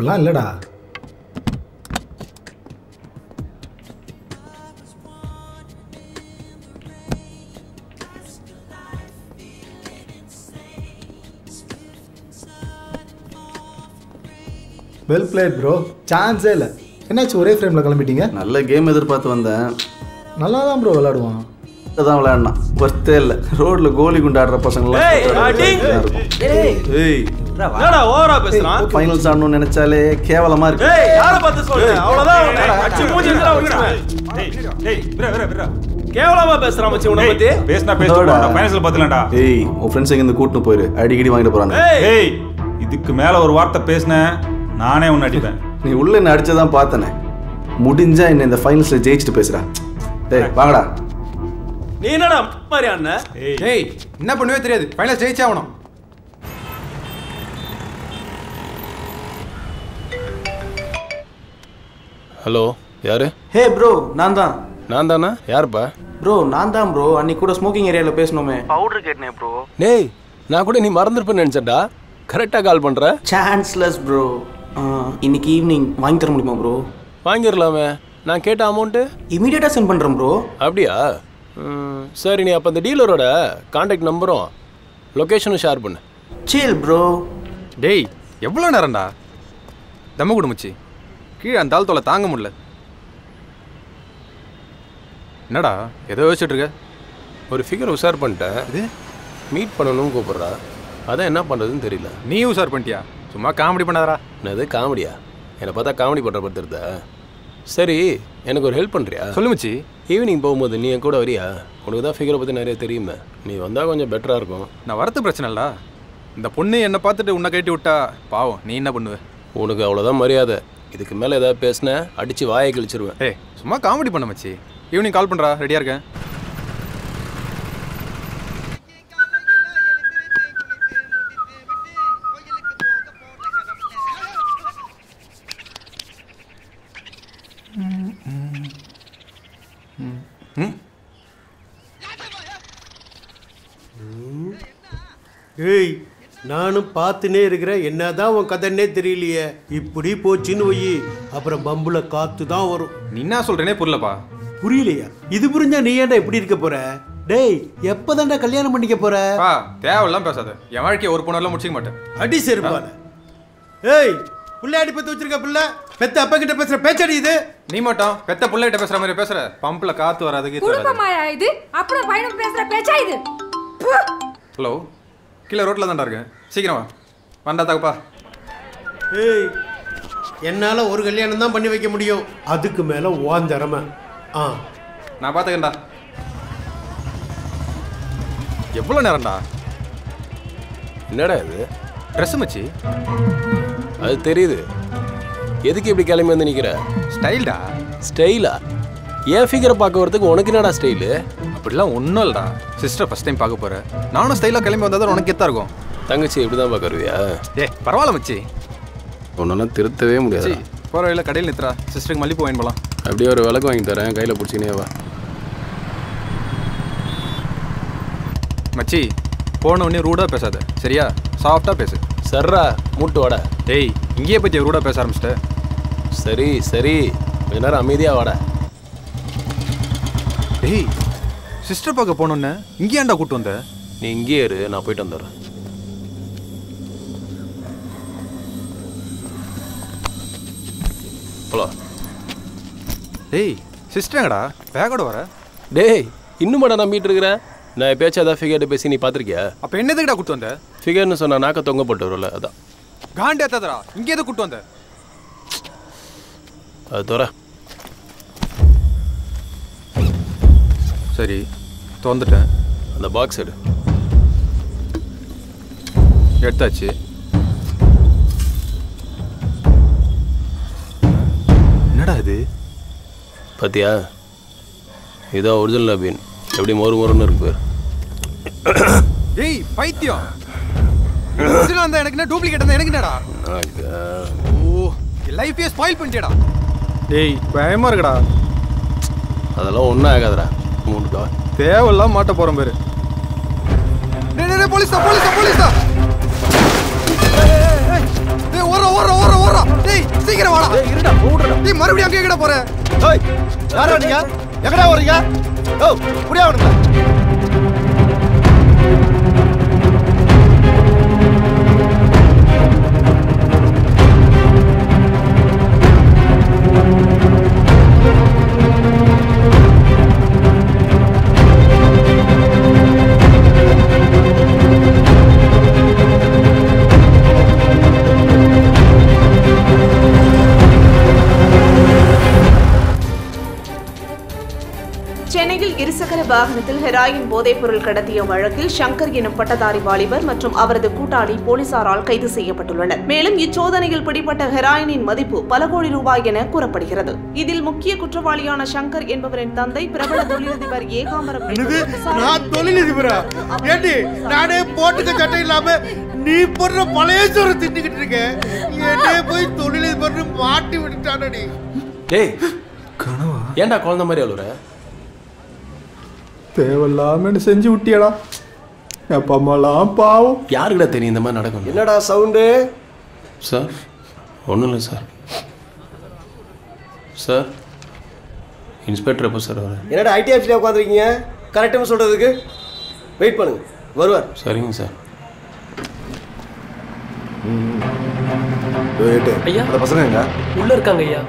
அப்படிலாம் இல்லடா. வெல் பிளேட் ப்ரோ, சான்ஸே இல்லை. என்னாச்சு ஒரே ஃப்ரேமில் கிளம்பிட்டீங்க? நல்ல கேம் எதிர்பார்த்து வந்தேன். நல்லா தான் ப்ரோ விளையாடுவான். தான் விளையாடினா ஒர்த்தே இல்லை. ரோடில் கோலி குண்டாடுற பசங்களாம் ஃபைனல்ஸ் ஆடணும்னு நினைச்சாலே கேவலமா இருக்கு. கேவலமா பேசுறான் மச்சி. உன்னை பத்தி பேசினா பேசுடா, ஃபைனல்ஸ்ல பாத்துலடா. ஏய் உன் ஃப்ரெண்ட்ஸ் எங்க இருந்து கூட்டி போயிரு, அடிக்கடி வாங்கிட்டு போறாங்க. ஏய் இதுக்கு மேல ஒரு வார்த்தை பேசினே நானே உன்னை அடிப்பேன். நீ உள்ள என்ன அடிச்சதான் பார்த்தனே. முடிஞ்சா என்ன இந்த ஃபைனல்ஸ்ல ஜெயிச்சிட்டு பேசுறா. டேய் வாங்கடா. நீ என்னடா மாதிரி அண்ணா? ஏய் என்ன பண்ணுவே தெரியாது, ஃபைனல்ஸ் ஜெயிச்சே ஆகணும். ஹலோ யாரு? ஹே ப்ரோ நான் தான். நான் தானா? யாருப்பா? ப்ரோ நான் தான் ப்ரோ, அன்னைக்கு கூட ஸ்மோக்கிங் ஏரியால பேசணுமே, பவுடர் கேட்டனே ப்ரோ. டேய் நான் கூட நீ மறந்துருப்பேன்னு நினைச்சடா. கரெக்டா கால் பண்ற. Chanceless bro. இன்னைக்கு ஈவினிங் வாங்கி தர முடியுமா ப்ரோ? வாங்கிடலாமே. நான் கேட்ட அமௌண்ட்டு இமீடியட்டாக சென்ட் பண்ணுறேன் ப்ரோ. அப்படியா? சரி நீ அப்போ அந்த டீலரோட கான்டாக்ட் நம்பரும் லொக்கேஷனும் ஷேர் பண்ணு. சீல் ப்ரோ. டேய் எவ்வளோ நேரம்டா? தம்ம குடுமிச்சு கீழே அந்த ஆள் தொலை தாங்க முடியல. என்னடா எதோ யோசிச்சுட்ருக்க? ஒரு ஃபிகர் உஷார் பண்ணிட்டேன். இது மீட் பண்ணணும்னு கூப்பிட்றா, அதான் என்ன பண்ணுறதுன்னு தெரியல. நீ உஷார் பண்ணிட்டியா? சும்மா காமெடி பண்ணாதரா. என்னது காமெடியா? என்னை பார்த்தா காமெடி பண்ணுற படுத்துருதா? சரி எனக்கு ஒரு ஹெல்ப் பண்ணுறியா? சொல்லுமிச்சி. ஈவினிங் போகும்போது நீ என் கூட வரியா? உனக்கு தான் ஃபிகரை பற்றி நிறைய தெரியுமே, நீ வந்தால் கொஞ்சம் பெட்டராக இருக்கும். நான் வரது பிரச்சனை இல்லடா. இந்த பொண்ணு என்னை பார்த்துட்டு உன்னை கட்டி விட்டா பாவம், நீ என்ன பண்ணுவ? உனக்கு அவ்வளோதான் மரியாதை, இதுக்கு மேலே ஏதாவது பேசின அடித்து வாயை கழிச்சிருவேன். ஏய் சும்மா காமெடி பண்ண மச்சி. ஈவினிங் கால் பண்ணுறா, ரெடியாக இருக்கேன். ஏய் நானும் பார்த்துனே இருக்கிறேன், என்னதான் உன் கதைன்னே தெரியலையே. இப்படி போச்சுன்னு ஒய் அப்புறம் பம்புல காத்து தான் வரும். நீ என்ன சொல்றேனே புரியலப்பா. புரியலையா? இது புரிஞ்சா நீ ஏன்டா இப்படி இருக்க போற? டேய் எப்பதான்டா கல்யாணம் பண்ணிக்க போற? தேவையெல்லாம் பேசாத, என் வாழ்க்கையை ஒரு பொண்ணெல்லாம் முடிச்சிக்க மாட்டேன். அடி செருப்பால. ஏய் புள்ள அடி பத்து வச்சிருக்க புள்ள, பெத்த அப்பா கிட்ட பேசுற பேச்சடி இது. நீ மட்டும் பெத்த புள்ள கிட்ட பேசுற மாதிரி பேசுற, பம்புல காத்து வராதுக்கு குடும்பமாயா இது? அப்புறம் பையன் பேசுற பேச்சா இது? ஹலோ கீழே ரோட்ல தான்டா இருக்கேன், சீக்கிரம் வா. வந்தா தாக்குப்பா. ஏய் என்னால ஒரு கல்யாணம் தான் பண்ணி வைக்க முடியும், அதுக்கு மேல ஓந்தரம. ஆ நான் பாத்துக்கேன்டா. எவ்வளவு நேரம்டா? என்னடா இது ட்ரெஸ் மச்சி? அது தெரியுது. எதுக்கு இப்படி கிளம்பி வந்து நிற்கிற? ஸ்டைல்டா. ஸ்டைலா? ஏன் ஃபிகரை பார்க்க வரதுக்கு உனக்கு என்னடா ஸ்டைலு? அப்படிலாம் ஒன்றும் இல்லைடா, சிஸ்டர் ஃபஸ்ட் டைம் பார்க்க போகிறேன், நானும் ஸ்டைலாக கிளம்பி வந்தால் தான் உனக்கு எத்தா இருக்கும். தங்கச்சி இப்படி தான் பார்க்குறியா? ஏ பரவாயில்ல மச்சி, ஒன்றும் திருத்தவே முடியாது. பரவாயில்ல கடையில் நிறுத்துறா, சிஸ்டருக்கு மல்லிப்பூ வாங்கி போகலாம். அப்படியே ஒரு விளக்கு வாங்கி தரேன், கையில் பிடிச்சிக்கினே வா. மச்சி போன உடனே ரூடாக பேசாத, சரியா? சாஃப்டாக பேசு. சர்ரா மூட்டு வாடா. டேய் இங்கேயே பற்றி ரூடாக பேச ஆரம்பிச்சிட்ட. சரி சரி கொஞ்ச நேரம் அமைதியாக வாடா. டேய் சிஸ்டர் பார்க்க போனோன்னே இங்கே ஏண்டா கூப்பிட்டு வந்த? நீ இங்கேயே இரு, நான் போயிட்டு வந்துடுறேன். போலாம். டேய் சிஸ்டருங்கடா பேக்கோட வர. டேய் இன்னும் மேடம் நான் மீட்டு இருக்கிறேன். நான் எப்பயாச்சும் ஏதாவது ஃபிகர்ட்ட பேசி நீ பார்த்துருக்கியா? அப்போ என்னதுக்கிட்ட கூப்பிட்டு வந்த? ஃபிகர்னு சொன்னால் நாக்க தொங்க போட்டு வரும்ல, அதான். காண்டே தரா இங்கே எதை கூப்பிட்டு வந்த? அது தோற சரி தோந்துட்டேன். அந்த பாக்ஸ் எடு. எடுத்தாச்சு. என்னடா இது பார்த்தியா? இதான் ஒரிஜினல் அபின். எப்படி மோறு மோறுன்னு இருக்கு. ஏய் பைத்தியம், ஒரிஜினல் வந்தா எனக்கு என்ன, டூப்ளிகேட் வந்தா எனக்கு என்னடா? ஓ லைஃபே ஸ்பாயில் பண்ணிட்டடா. டேய் பயமா இருக்குடா. அதெல்லாம் ஒன்றும் ஆகாதடா, மூணுடா தேவலாம் மாட்ட போறோம் பேரு. டேய் டேய் போலீஸா போலீஸா போலீஸா. ஏய் ஏய் ஏய் ஓரா ஓரா ஓரா ஓரா. டேய் சீக்கிரம் வாடா. ஏய் இருடா போடுடா. நீ மறுபடியும் அங்க எங்கடா போற? ஏய் யாரா நீங்க? எங்கடா போறீங்க? ஓ புடியா வரணும். இருசக்கர வாகனத்தில் ஹெராயின் போதைப் பொருள் கடத்திய வழக்கில் சங்கர் எனும் பட்டதாரி வாலிபர் மற்றும் அவரது கூட்டாளி போலீசாரால் கைது செய்யப்பட்டுள்ளனர். மேலும் இச்சோதனையில் பிடிபட்ட ஹெராயினின் மதிப்பு பல கோடி ரூபாய் என கூறப்படுகிறது. இதில் முக்கிய குற்றவாளியான சங்கர் என்பவரின் தந்தை பிரபல தொழிலதிபர் ஏகாம்பரம். நான் தொழிலதிபரா? ஏண்டி நானே போட்டுக்க சட்டை இல்லாம நீ போடுற பழைய சோறு தின்னுக்கிட்டு இருக்க. என்னே போய் தொழிலதிபர்னு மாட்டி விட்டுட்டானடி. டேய் கனவா ஏண்டா குழந்தை மாதிரி அழுற? தேவலாமேன்னு செஞ்சு விட்டியடா. அப்பா அம்மாலாம் பாவம். யாருக்கிட்ட தெரியும் இந்த மாதிரி நடக்கும்? என்னடா சவுண்டு? சார் ஒன்றும் இல்லை சார். சார் இன்ஸ்பெக்டர் எப்போ சார் வர? என்னடா ஐடி ஆஃபீஸில் உட்காந்துருக்கீங்க? கரெக்டாக சொல்கிறதுக்கு வெயிட் பண்ணுங்க, வருவார். சரிங்க சார். ஐயா பசங்க உள்ளே இருக்காங்க ஐயா.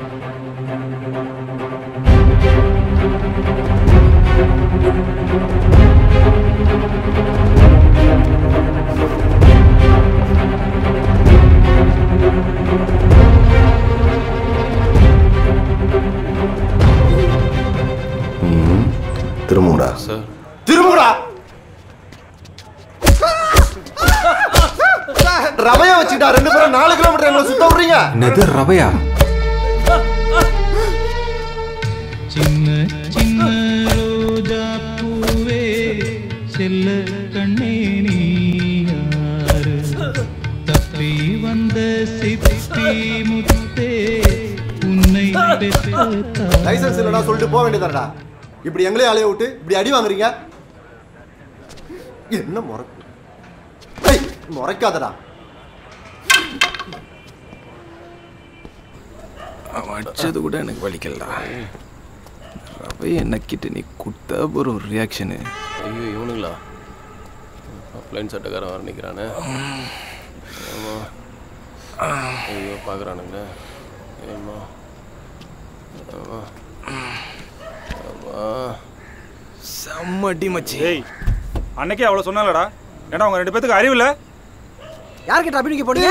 திரும்புடா சார், திரும்புடா. ரவையா வச்சுட்டா ரெண்டு பேரும் நாலு கிலோமீட்டர் எங்களை சுத்த விடுறீங்க. என்னது ரவையா? சின்ன சின்ன ரோஜா பூவே செல்ல கண்ணே நீ யாரு தப்பி வந்த சிப்பி முத்தே உன்னை லைசன்ஸ் இல்லடா சொல்லிட்டு போக வேண்டியதாடா. இப்படி எங்களே அலைய விட்டு இப்படி அடி வாங்குறீங்க. என்ன முறை முறைக்காதடா. அடிச்சது கூட எனக்கு வலிக்கல. ரவை என்ன கிட்ட நீ கொடுத்த ஒரு ரியாக்ஷனு. ஐயோ இவனுங்களா பிளைன் சட்டக்காரன் வர நிற்கிறானே. ஐயோ பார்க்குறானுங்களே. ஏமா செம்மடி மச்சி. ஏய் அன்னைக்கே அவளை சொன்னாலடா. ஏன்னா அவங்க ரெண்டு பேத்துக்கு அறிவு இல்லை. யார்கிட்ட அபினுக்கு போடுங்க?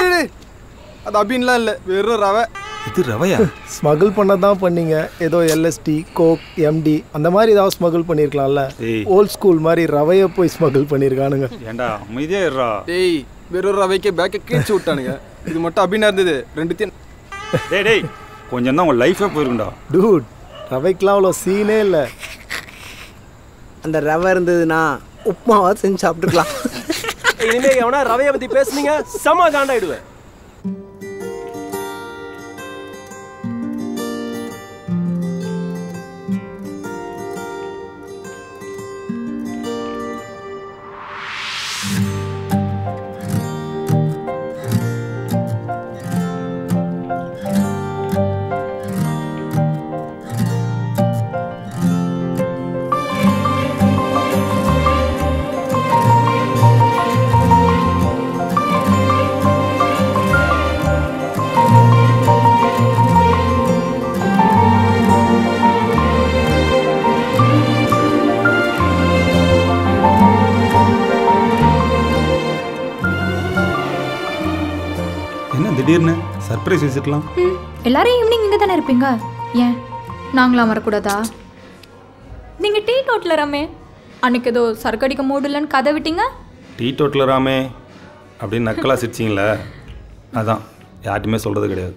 அது அபின்லாம் இல்லை, வெறும் ரவை. இது ரவையா? ஸ்மகிள் பண்ணதான் பண்ணீங்க. ஏதோ எல்எஸ்டி கோக் எம்டி அந்த மாதிரி ஏதாவது ஸ்மகிள் பண்ணியிருக்கலாம்ல. ஓல்ட் ஸ்கூல் மாதிரி ரவையை போய் ஸ்மகிள் பண்ணியிருக்கானுங்க. ஏண்டா அமைதியா இருடா. டேய் வெறும் ரவைக்கே பேக்கை கீழ்ச்சி விட்டானுங்க. இது மட்டும் அபினா இருந்தது ரெண்டுத்தையும். டேய் டேய் கொஞ்சம் தான் உங்கள் லைஃபே போயிருக்குண்டா. டூட் ரவைக்கெலாம் அவ்வளோ சீனே இல்லை. அந்த ரவை இருந்ததுன்னா உப்புமாவாக செஞ்சு சாப்பிட்டுக்கலாம். இனிமேல் எவனா ரவையை பற்றி பேசுனீங்க செம காண்டாயிடுவேன். சர்ப்ரைஸ் விசிட்லாம். எல்லாரும் ஈவினிங் இங்கே தானே இருப்பீங்க, ஏன் நாங்களாம் வரக்கூடாதா? நீங்கள் டீ டோட்டில் ராமே அன்னைக்கு ஏதோ சர்க்கடிக்க மூடலன்னு கதை விட்டீங்க. டீ டோட்டில் ராமே அப்படின்னு நக்கலாக சிரிச்சிங்களே, அதான் யார்ட்டுமே சொல்கிறது கிடையாது.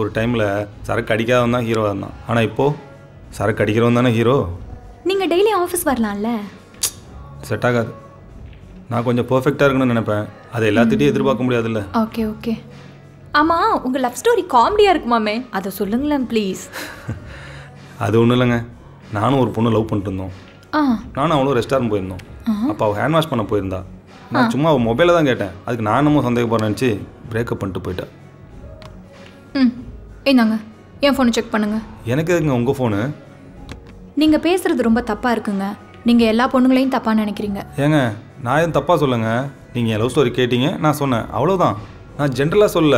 ஒரு டைமில் சரக்கு அடிக்காதவன் தான் ஹீரோவாக இருந்தான், ஆனால் இப்போது சரக்கு அடிக்கிறவன் தானே ஹீரோ. நீங்கள் டெய்லி ஆஃபீஸ் வரலாம்ல. செட் ஆகாது. நான் கொஞ்சம் பர்ஃபெக்டாக இருக்குன்னு நினைப்பேன், அதை எல்லாத்திட்டையும் எதிர்பார்க்க முடியாதுல்ல. Okay okay. ஆமாம் உங்கள் லவ் ஸ்டோரி காமெடியாக இருக்குமாமே, அதை சொல்லுங்களேன் ப்ளீஸ். அது ஒன்றும் இல்லைங்க, நானும் ஒரு பொண்ணு லவ் பண்ணிட்டு இருந்தோம். நானும் அவளும் ரெஸ்டாரண்ட் போயிருந்தோம். அப்போ அவள் ஹேண்ட் வாஷ் பண்ண போயிருந்தா. நான் சும்மா அவள் மொபைலில் தான் கேட்டேன், அதுக்கு நானும் சந்தேகப்படுறேன்னு நினச்சி பிரேக்கப் பண்ணிட்டு போயிட்டேன். ம் ஏய் நாங்க என் ஃபோனை செக் பண்ணுங்க. எனக்கு எதுங்க உங்க ஃபோன்? நீங்க பேசுறது ரொம்ப தப்பா இருக்குங்க. நீங்க எல்லா பொண்ணுங்களையும் தப்பா நினைக்கிறீங்க. ஏங்க நான் ஏன் தப்பா சொல்லுங்க? நீங்க என் லவ் ஸ்டோரி கேட்டீங்க, நான் சொன்னேன் அவ்வளவுதான். நான் ஜென்ரலா சொல்ல,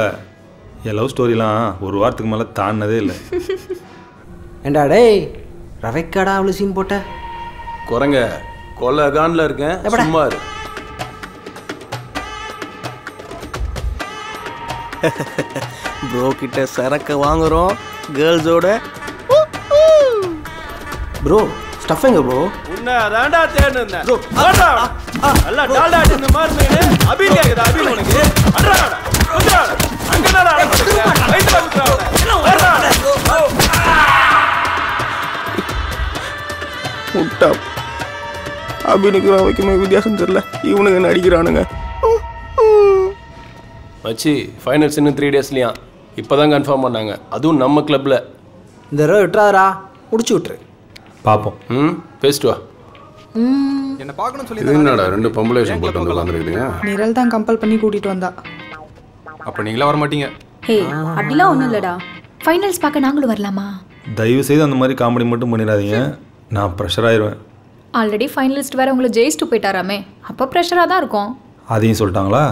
என் லவ் ஸ்டோரிலாம் ஒரு வாரத்துக்கு மேல தாண்டதே இல்லை. ஏண்டா டேய் ரவைக்காடா அவ்வளவு சீன் போட்ட குரங்க கொலகான்ல இருக்கேன் சும்மா இரு. ப்ரோ கிட்ட சரக்கு வாங்குறோம் கேர்ள்ஸோட. ப்ரோ ஸ்டஃப்ங்க ப்ரோ உன்ன அதான்டா தேடுனேன் ப்ரோ. அடடா நல்லா டால்டா இந்த மாதிரி அபி கேக்குது அபி உனக்கு. அடடா அடடா அங்கடா ஐட்டா குத்ரா அடடா முட்டா அபினுக்கு வைக்குமே வித்தியாசம் தெரியல. இவனுக்கு என்ன அடிக்கிறானுங்க மச்சி? ஃபைனல்ஸ் இன்னும் த்ரீ டேஸ்லையா? இப்போ தான் கன்ஃபார்ம் பண்ணாங்க, அதுவும் நம்ம கிளப்பில். இந்த ரோ விட்டுறாரா? முடிச்சு விட்டுரு பார்ப்போம். ம் பேசிட்டு வா. ம் என்ன பார்க்கணும்னு சொல்லி என்னடா ரெண்டு பொம்பளை விஷயம் போட்டு வந்து உட்கார்ந்துருக்கீங்க? நிரல் தான் கம்பல் பண்ணி கூட்டிட்டு வந்தா. அப்போ நீங்களா வர மாட்டீங்க? ஹே அப்படிலாம் ஒன்றும் இல்லடா. ஃபைனல்ஸ் பார்க்க நாங்களும் வரலாமா? தயவு செய்து அந்த மாதிரி காமெடி மட்டும் பண்ணிடாதீங்க, நான் ப்ரெஷர் ஆயிடுவேன். ஆல்ரெடி ஃபைனலிஸ்ட் வேற உங்களை ஜெயிச்சுட்டு போயிட்டாராமே, அப்போ ப்ரெஷராக தான் இருக்கும். அதையும் சொல்லிட்டாங்களா?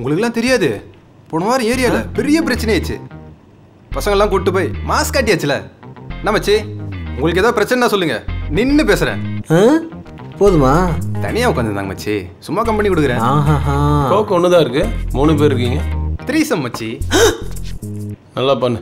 உங்களுக்குலாம் தெரியாது, போன வாரம் ஏரியாவில் பெரிய பிரச்சனை ஆச்சு. பசங்கள்லாம் கூப்பிட்டு போய் மாஸ்க் காட்டியாச்சுல. நமச்சி உங்களுக்கு ஏதாவது பிரச்சனைனா சொல்லுங்கள், நின்று பேசுகிறேன். போதுமா? தனியாக உட்காந்துருந்தாங்க மச்சி, சும்மா கம்பெனி கொடுக்குறேன். ரோக்கு ஒன்று தான் இருக்குது, மூணு பேர் இருக்கீங்க. த்ரீ சம் மச்சி. நல்லா பண்ணு.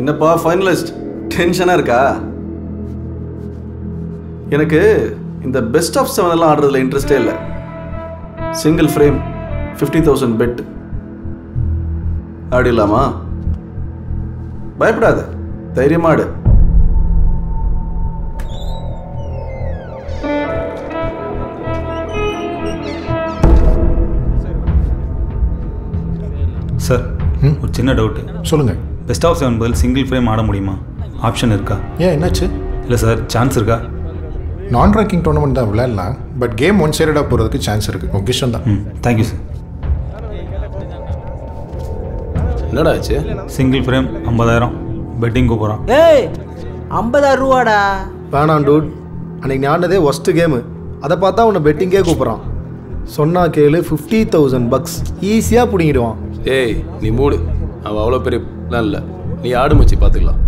என்னப்பா ஃபைனலிஸ்ட் டென்ஷனாக இருக்கா? எனக்கு இந்த பெஸ்ட் ஆஃப் செவன் எல்லாம் ஆடுறதுல இன்ட்ரெஸ்டே இல்லை. Single frame fifty thousand bet ஆடிடலாமா? பயப்படாத, தைரியமாக ஆடு. சார் ஒரு சின்ன டவுட்டு. சொல்லுங்கள். பெஸ்ட் ஆஃப் செவன் பதில் சிங்கிள் ஃப்ரேம் ஆட முடியுமா? ஆப்ஷன் இருக்கா? ஏன் என்னாச்சு? இல்லை சார், சான்ஸ் இருக்கா? நான் ரேங்கிங் டோர்னமெண்ட் தான் விளையாடலாம், பட் கேம் ஒன் சைடடாக போகிறதுக்கு சான்ஸ் இருக்குது. உங்கள் இஷ்டம் தான். ம் தேங்க்யூ சார். என்னடா ஆச்சு? சிங்கிள் ஃப்ரேம் ஐம்பதாயிரம் பெட்டிங் கூப்பிட்றான். ஏய் ஐம்பதாயிரம் ரூபாடா? வேணாம் டூட், அன்றைக்கி நானதே ஒஸ்ட்டு கேமு, அதை பார்த்தா உன்னை பெட்டிங்கே கூப்பிட்றான். சொன்னா கேளு, ஃபிஃப்டி தௌசண்ட் பக்ஸ் ஈஸியாக பிடிங்கிடுவான். ஏய் நீ மூடு, அவன் அவ்வளோ பெரிய இல்லை, நீ ஆடு மச்சி பார்த்துக்கலாம்.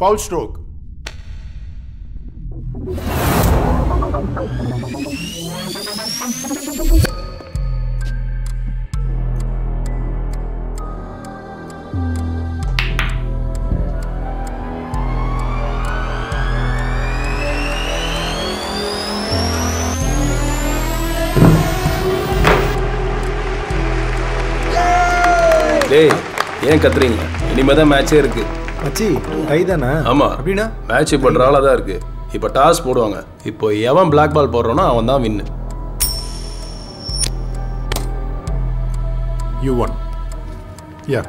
Foul stroke. Hey, ஏன் கத்துறீங்க? இனிமேதான் மேட்சே இருக்கு. மச்சி, டை தானா? ஆமா. அப்படினா மேட்ச் இப்ப டிரால தான் இருக்கு. இப்ப டாஸ் போடுவாங்க. இப்போ எவன் black ball போடுறானோ அவன் தான் win. You won. Yeah.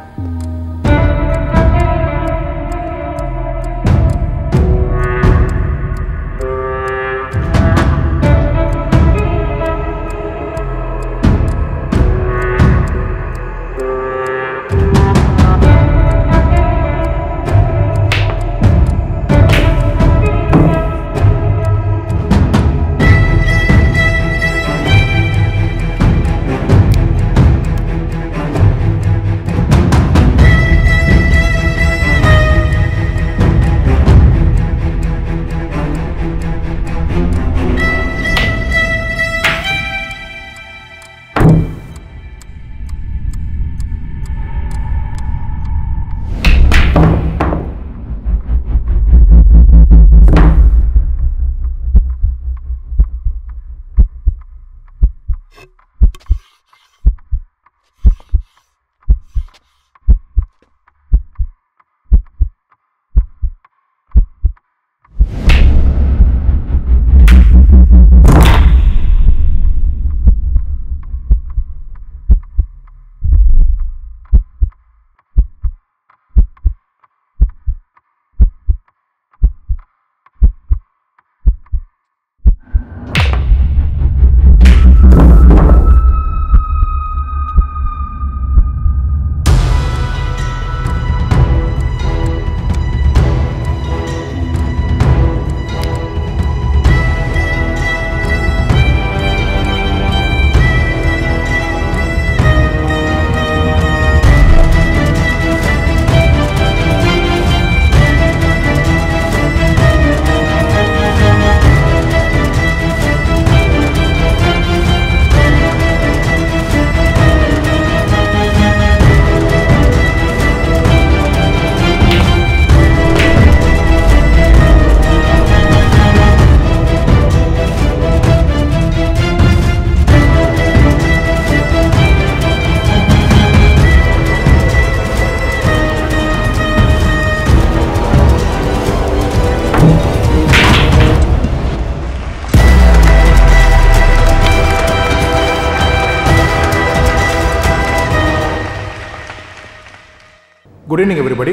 Good evening everybody.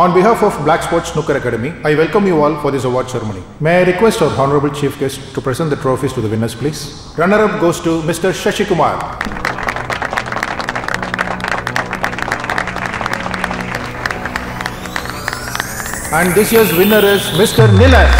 On behalf of Black Sports Snooker Academy, I welcome you all for this award ceremony. May I request our Honorable Chief Guest to present the trophies to the winners please. Runner-up goes to Mister Shashi Kumar. And this year's winner is Mister Nilan.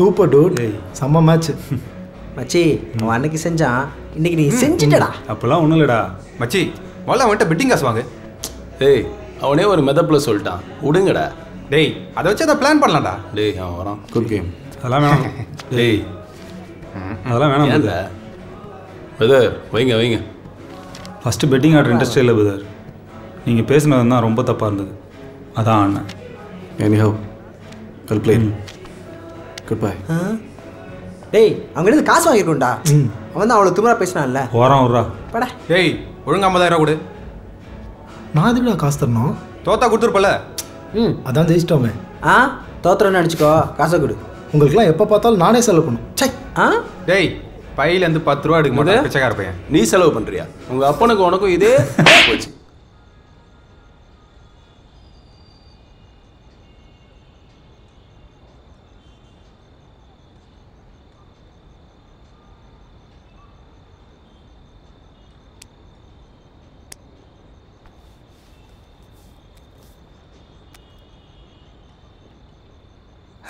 Super dude, செம்ம match. மச்சி அவன் அன்னைக்கு செஞ்சான், இன்னைக்கு நீ செஞ்சிட்டடா. அப்பெல்லாம் ஒன்றும் இல்லைடா மச்சி, முதல்ல அவன்கிட்ட பெட்டிங் காசு வாங்க. டேய் அவனே ஒரு மெதப்பில் சொல்லிட்டான், விடுங்கடா. டேய் அதை வச்சு அதை பிளான் பண்ணலாம்டா. டேய் அவன் வரான், குட் கேம். அதெல்லாம் வேணாம் டேய், அதெல்லாம் வேணாம். இல்லை பிரதர், வைங்க வைங்க. ஃபஸ்ட்டு பெட்டிங் ஆடுற இன்ட்ரெஸ்டே இல்லை பிரதர். நீங்கள் பேசினது தான் ரொம்ப தப்பாக இருந்தது, அதான் ஆனேன். Anyhow well played. Good bye. டேய் அவங்ககிட்ட காசு வாங்கிருக்கோம்டா, அவன் தான் அவ்வளோ திமிரா பேசினான்ல. ஓரம் ஓரா படா. டேய் ஒழுங்கு ஐம்பதாயிரம் கொடு. நான் அதுக்கு நான் காசு தரணும். தோத்தா கொடுத்துருப்பல. ம் அதான் ஜெயிச்சிட்டோமே. ஆ தோத்துறேன்னு அடிச்சுக்கோ, காசை கொடு. உங்களுக்குலாம் எப்போ பார்த்தாலும் நானே செலவு பண்ணும். சை ஆ டேய் பையிலேருந்து பத்து ரூபா எடுக்க மாட்டேன் பிச்சைக்கார பையன். நீ செலவு பண்ணுறியா? உங்கள் அப்பனுக்கு உனக்கும் இதே போச்சு.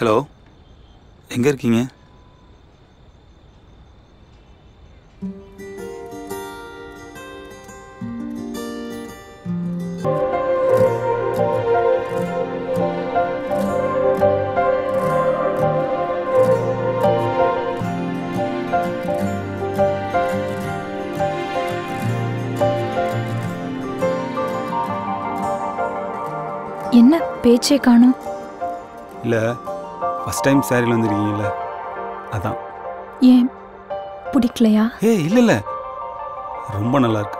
ஹலோ, எங்கே இருக்கீங்க? என்ன பேச்சே காணும்? இல்லை, ஃபர்ஸ்ட் டைம் சாரியில் வந்துருக்கீங்கல்ல, அதான். ஏன் பிடிக்கலையா? ஏ இல்லை இல்லை, ரொம்ப நல்லா இருக்கு.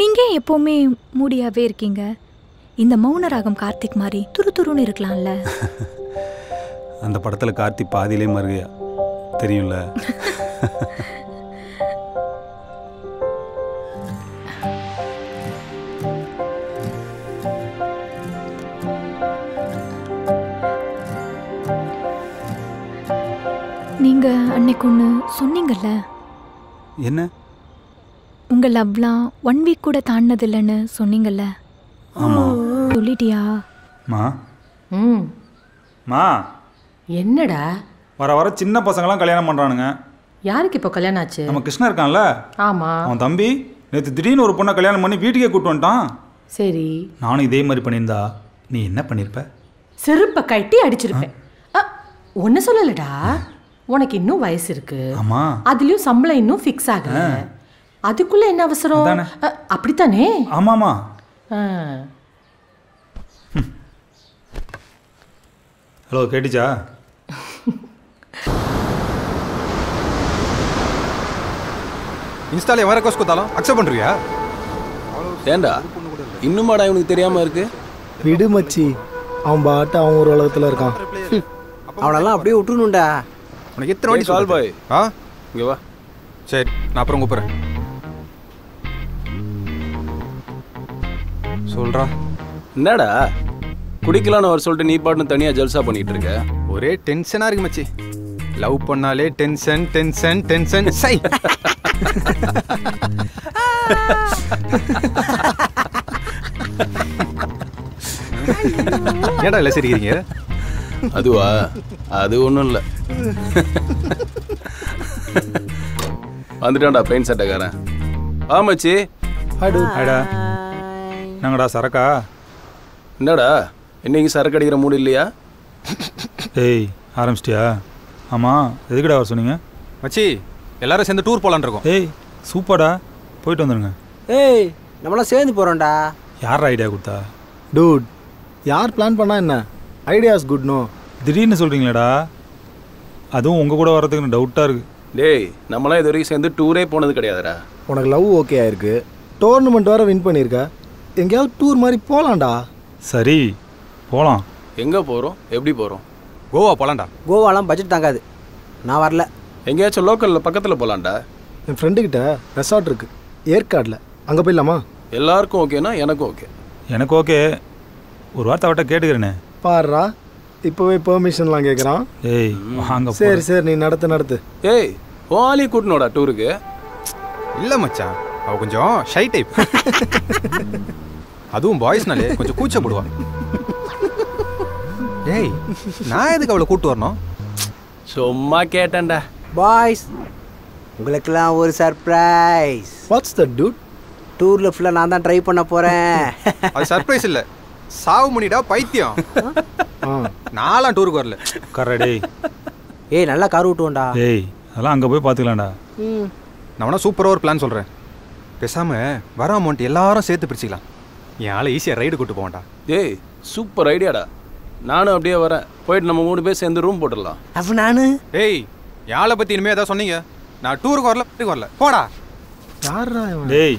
நீங்கள் எப்போவுமே மூடியாகவே இருக்கீங்க. இந்த மௌன ராகம் கார்த்திக் மாதிரி துரு துருன்னு இருக்கலாம்ல. அந்த படத்தில் கார்த்திக் பாதியிலே மறுகையா தெரியும்ல. நீங்க அன்னைக்கு ஒன்று சொன்னீங்கல்ல, என்ன உங்க லவ்லாம் ஒன் வீக் கூட தாண்டினது இல்லைன்னு சொன்னீங்கல்ல? ஆமா, சொல்லிட்டியா? மா ம் மா என்னடா வர வர சின்ன பசங்களாம் கல்யாணம் பண்றானுங்க. யாருக்கு இப்போ கல்யாணம் ஆச்சு? நம்ம கிருஷ்ணா இருக்கான்ல. ஆமா, அவன் தம்பி நேற்று திடீர்னு ஒரு பொண்ணை கல்யாணம் பண்ணி வீட்டுக்கே கூப்பிட்டு வந்துட்டான். சரி, நானும் இதே மாதிரி பண்ணியிருந்தா நீ என்ன பண்ணிருப்ப? செருப்பை கட்டி அடிச்சிருப்பேன். ஒன்னும் சொல்லலடா, உனக்கு இன்னும் வயசு இருக்கு. ஆமா, அதுலயும் சம்பளம் இன்னும் ஃபிக்ஸ் ஆகல. அதுக்குள்ள என்ன அவசரம்? அப்படித்தானே? ஆமாமா. ஹலோ, கேட்டுச்சா? இன்ஸ்டால வேற கோஸ் கொடுத்தாலும் அக்செப்ட் பண்றியா? ஏண்டா இன்னுமாடா இவனுக்கு தெரியாம இருக்கு? விடு மச்சி, அவன் பாட்டு அவன் ஒரு உலகத்துல இருக்கான். அவனெல்லாம் அப்படியே விட்டுருணும்டா. உனக்கு எத்தனை வாட்டி கால் பாய்? ஆ, இங்கே வா. சரி, நான் அப்புறம் கூப்பிட்றேன். சொல்கிறா என்னடா குடிக்கலான்னு அவர் சொல்லிட்டு நீ பாட்டுன்னு தனியாக ஜல்சா பண்ணிகிட்டு இருக்க? ஒரே டென்ஷனாக இருக்கு மச்சி. லவ் பண்ணாலே டென்ஷன் டென்ஷன் டென்ஷன். சை, ஏடா இல்லை சரிக்கிறீங்க? அதுவா, அது ஒன்றும் இல்லை. வந்துட்டான்டா பிளைன் சட்டைக்காரன். ஆமாச்சி. ஹாய்டா. என்னங்கடா சரக்கா? என்னடா இன்னைக்கு சரக்கு அடிக்கிற மூடு இல்லையா? ஏய், ஆரம்பிச்சிட்டியா? ஆமாம், எதுக்குடா வர சொன்னீங்க? மச்சி, எல்லாரும் சேர்ந்து டூர் போகலான் இருக்கோம். ஏய் சூப்பர்டா, போயிட்டு வந்துடுங்க. ஏய், நம்மளாம் சேர்ந்து போகிறோம்டா. யார் ஐடியா கொடுத்தா? டூட், யார் பிளான் பண்ணா என்ன? Ideas good. நோ, திடீர்னு சொல்கிறீங்களேடா. அதுவும் உங்கள் கூட வர்றதுக்குன்னு டவுட்டாக இருக்குது. டேய், நம்மளாம் இது வரைக்கும் சேர்ந்து டூரே போனது கிடையாதுடா. உனக்கு லவ் ஓகே ஆயிருக்கு, டோர்னமெண்ட் வேறு வின் பண்ணியிருக்க, எங்கேயாவது டூர் மாதிரி போகலான்டா. சரி போகலாம். எங்கே போகிறோம்? எப்படி போகிறோம்? கோவா போகலான்டா. கோவாலாம் பட்ஜெட் தாங்காது, நான் வரல. எங்கேயாச்சும் லோக்கலில் பக்கத்தில் போகலான்டா. என் ஃப்ரெண்டுக்கிட்ட ரெசார்ட் இருக்குது ஏற்காடில், அங்கே போயிடலாமா? எல்லாருக்கும் ஓகேனா? எனக்கும் ஓகே. எனக்கு ஓகே. ஒரு வார்த்தை அவட்ட கேட்டுக்கிறேனே. பாருடா, இப்போவே பெர்மிஷன்லாம் கேட்குறான். ஏய் வாங்க. சரி சரி, நீ நடத்து நடத்து. ஏய், வாலி கூட்டணுடா டூருக்கு. இல்லை மச்சான், அவள் கொஞ்சம் ஷை டைப். அதுவும் பாய்ஸ்னாலே கொஞ்சம் கூச்சப்படுவான். ஏய், நான் எதுக்கு அவளை கூப்பிட்டு வரணும்? சும்மா கேட்டேன்டா. பாய்ஸ், உங்களுக்கெல்லாம் ஒரு சர்ப்ரைஸ். What's that dude? டூரில் ஃபுல்லாக நான் தான் ட்ரை பண்ண போகிறேன். அது சர்ப்ரைஸ் இல்லை, சாவு மணிடா பைத்தியம். நாலாம் டூருக்கு வரல. கரடே. ஏய், நல்லா கார் ஓட்டுவோம்டா. ஏய், அதெல்லாம் அங்கே போய் பார்த்துக்கலாம்டா. ம், நான் வேணா சூப்பராக ஒரு பிளான் சொல்கிறேன். பேசாமல் வர அமௌண்ட் எல்லாரும் சேர்த்து பிரிச்சுக்கலாம். என் ஆளை ஈஸியாக ரைடு கூப்பிட்டு போவேன்டா. ஏய், சூப்பர் ஐடியாடா. நானும் அப்படியே வரேன். போயிட்டு நம்ம மூணு பேர் சேர்ந்து ரூம் போட்டுடலாம். அப்போ நானு. ஏய், என் ஆளை பற்றி இனிமேல் ஏதாவது சொன்னீங்க. நான் டூருக்கு வரல டூருக்கு வரல போடா. யாரா? ஏய்,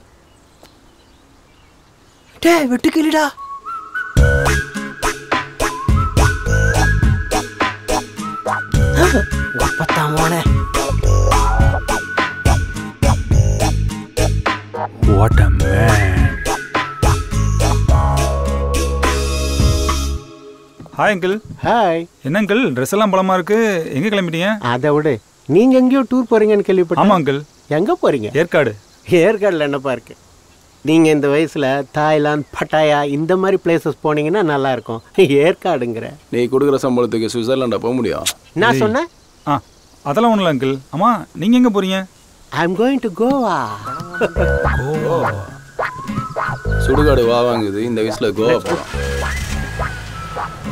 டேய் வெட்டுக்கிளிடா. உப்பத்தாமோனே. What a man. Hi uncle. Hi. என்ன uncle dress எல்லாம் பலமா இருக்கு. எங்க கிளம்பிட்டீங்க? அத விடு. நீங்க எங்கயோ டூர் போறீங்கன்னு கேள்விப்பட்டேன். ஆமா uncle. எங்க போறீங்க? ஏற்காடு. ஏற்காடுல என்ன பார்க்க? நீங்க இந்த வயசுல தாய்லாந்து பட்டாயா இந்த மாதிரி பிளேசஸ் போனீங்கன்னா நல்லா இருக்கும். ஏற்காடுங்கற. நீ குடுக்குற சம்பளத்துக்கு சுவிட்சர்லாந்து போக முடியும். நான் சொன்னேன். ஆ அதெல்லாம் ஒண்ணுல uncle. ஆமா நீங்க எங்க போறீங்க? I'm going to Goa. Goa. சுடுகாடு வா வாங்குது இந்த வயசுல கோவா போறோம்.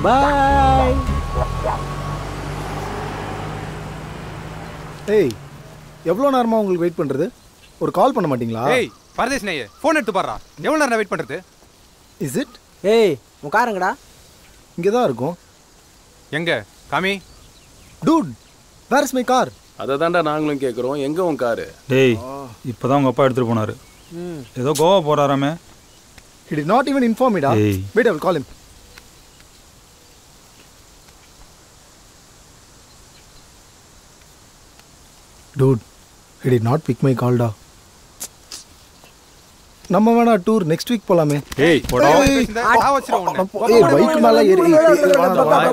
Bye. ஏய் எவ்வளவு நேரமா உங்களுக்கு வெயிட் பண்றது? ஒரு கால் பண்ண மாட்டீங்களா? ஏய் பரதேஷ் நையே ஃபோன் எடுத்து பாறா. எவ்வளவு நேரமா வெயிட் பண்றது? Is it? ஏய் உன் காரங்கடா. இங்க தான் இருக்கும். எங்க? காமி. Dude, where is my car? அததான்டா நாங்களும் கேக்குறோம். எங்க உன் கார்? டேய் இப்போதான் உங்க அப்பா எடுத்து போனாரு. ஏதோ Goa போறாராமே. He did not even inform me. Wait, I will call him. Dude, he did not pick my call da. நம்ம வேணா டூர் நெக்ஸ்ட் வீக் போலாமே. ஏய் போடா. ஆ வச்சிரோ உன்னை. ஏய் பைக் மேல ஏறி போடா.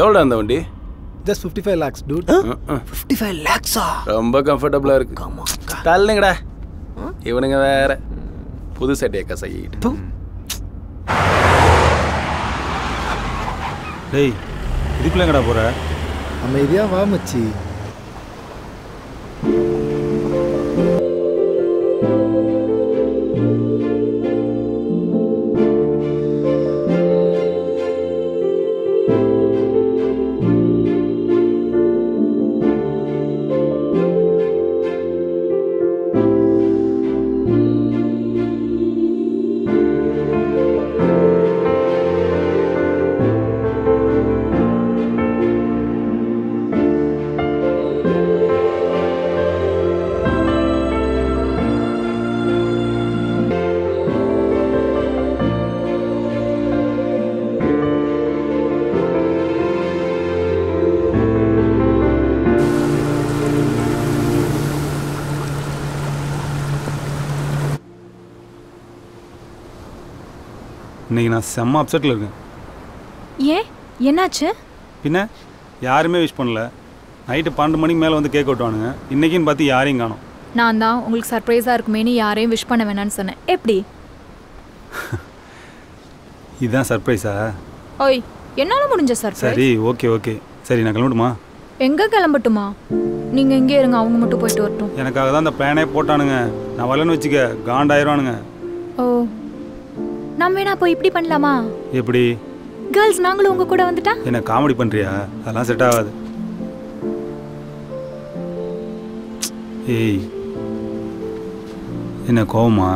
எவ்வளோ அந்த வண்டி? Just fifty-five lakhs dude. fifty-five lakhs ah. ரொம்ப கம்ஃபர்ட்டபிளா இருக்கு. தள்ளுங்கடா. இவனுங்க வேற. புது செட் ஏக்க சைடு. டேய், இதுக்குலங்கடா போற? அமைதியா வா மச்சி. இன்னைக்கு நான் செம்ம அப்செட்டில் இருக்கேன். ஏன் என்னாச்சு? பின்ன யாருமே விஷ் பண்ணல. நைட்டு பன்னெண்டு மணிக்கு மேலே வந்து கேக் விட்டுவானுங்க. இன்னைக்குன்னு பார்த்து யாரையும் காணும். நான் தான் உங்களுக்கு சர்ப்ரைஸாக இருக்குமேனு யாரையும் விஷ் பண்ண வேணான்னு சொன்னேன். எப்படி? இதுதான் சர்ப்ரைஸா? ஓய் என்னால் முடிஞ்ச சர்ப்ரைஸ். சரி ஓகே ஓகே சரி நான் கிளம்பட்டுமா? எங்கே கிளம்பட்டுமா? நீங்கள் எங்கே இருங்க, அவங்க மட்டும் போயிட்டு வரட்டும். எனக்காக தான் அந்த பிளானே போட்டானுங்க. நான் வரலன்னு வச்சுக்க காண்டாயிருவானுங்க. ஓ நாம் வேணா போய் இப்படி பண்ணலாமா? எப்படி? கேர்ள்ஸ் நாங்களும் உங்க கூட வந்துட்டா? என்ன காமெடி பண்றியா? அதெல்லாம் செட் ஆகாது. ஏய் என்ன கோவமா?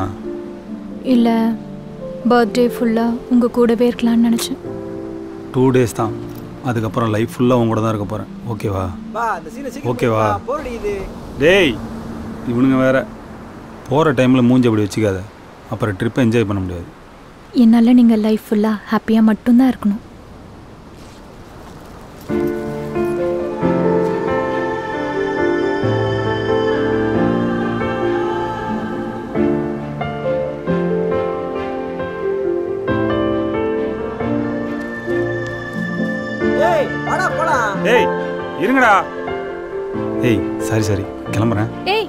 இல்ல பர்த்டே ஃபுல்லா உங்க கூடவே இருக்கலாம்னு நினைச்சேன். டூ டேஸ் தான், அதுக்கப்புறம் லைஃப் ஃபுல்லா உங்க கூட தான் இருக்க போறேன். ஓகேவா? வா அந்த சீனை சீக்கிரம் ஓகேவா? போறடி இது. டேய் இவனுங்க வேற போற டைம்ல மூஞ்சி அப்படி வச்சுக்காத, அப்புறம் ட்ரிப் என்ஜாய் பண்ண முடியாது. என்னால் நீங்கள் லைஃப் ஃபுல்லாக ஹாப்பியாக மட்டும்தான் இருக்கணும். ஏய் வாடா போலாம். ஏய் இருங்கடா. ஏய் சாரி சாரி கிளம்புறேன். ஏய்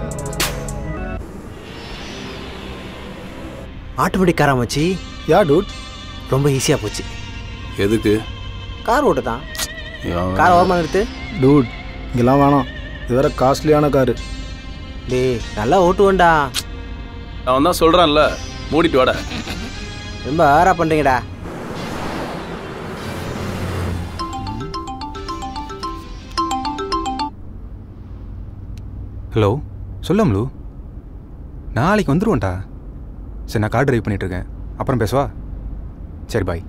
Automatic car machi. Yeah dude. Romba easy ah pochi. Edukku? Car otta. Yeah. Car orama iruthu. Dude, ingala vaanam. Idhu vera costly ana car. Hey, nalla ottuvanda. Avan da solranla. மூடிட்டு வாடா. ரொம்ப ஆரா பண்றீங்கடா. Hello சொல்லம்லு, நாளைக்கு வந்துருவோம்டா. சரி நான் car drive பண்ணிட்டு இருக்கேன், அப்புறம் பேசுவா. சரி பாய்.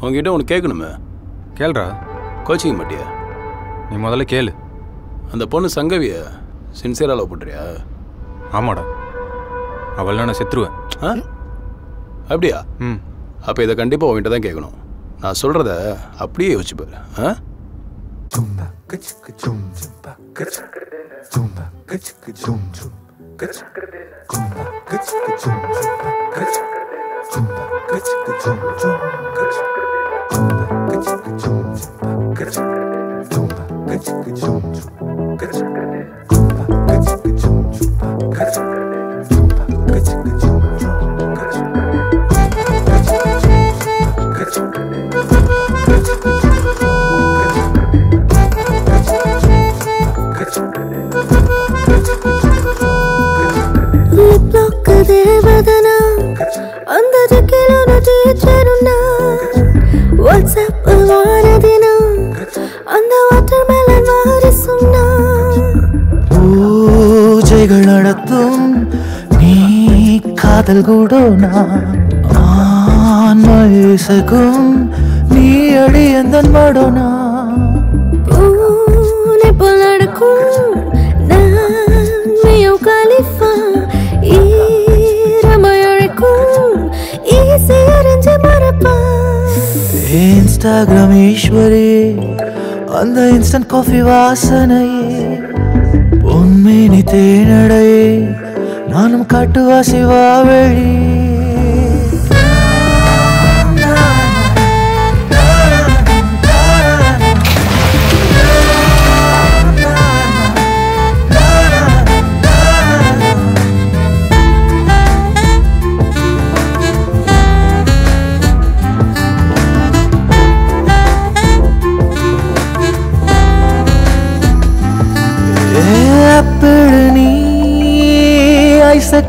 உங்ககிட்ட ஒன்று கேட்கணுமே. கேளுடா. கோச்சிங் மாட்டியா? நீ முதல்ல கேளு. அந்த பொண்ணு சங்கவியை சின்சியராக லவ் பண்ணுறியா? ஆமாடா. அவள் நான் செத்துருவேன். ஆ அப்படியா? ம். அப்போ இதை கண்டிப்பாக உங்கள்கிட்ட தான் கேட்கணும். நான் சொல்கிறத அப்படியே யோசிச்சுப்பார். ஆ Instagram ஈஸ்வரி அந்த இன்ஸ்டன்ட் காஃபி வாசனையே பொன்மேனி தேனடையே நானும் காட்டுவா சிவாவழி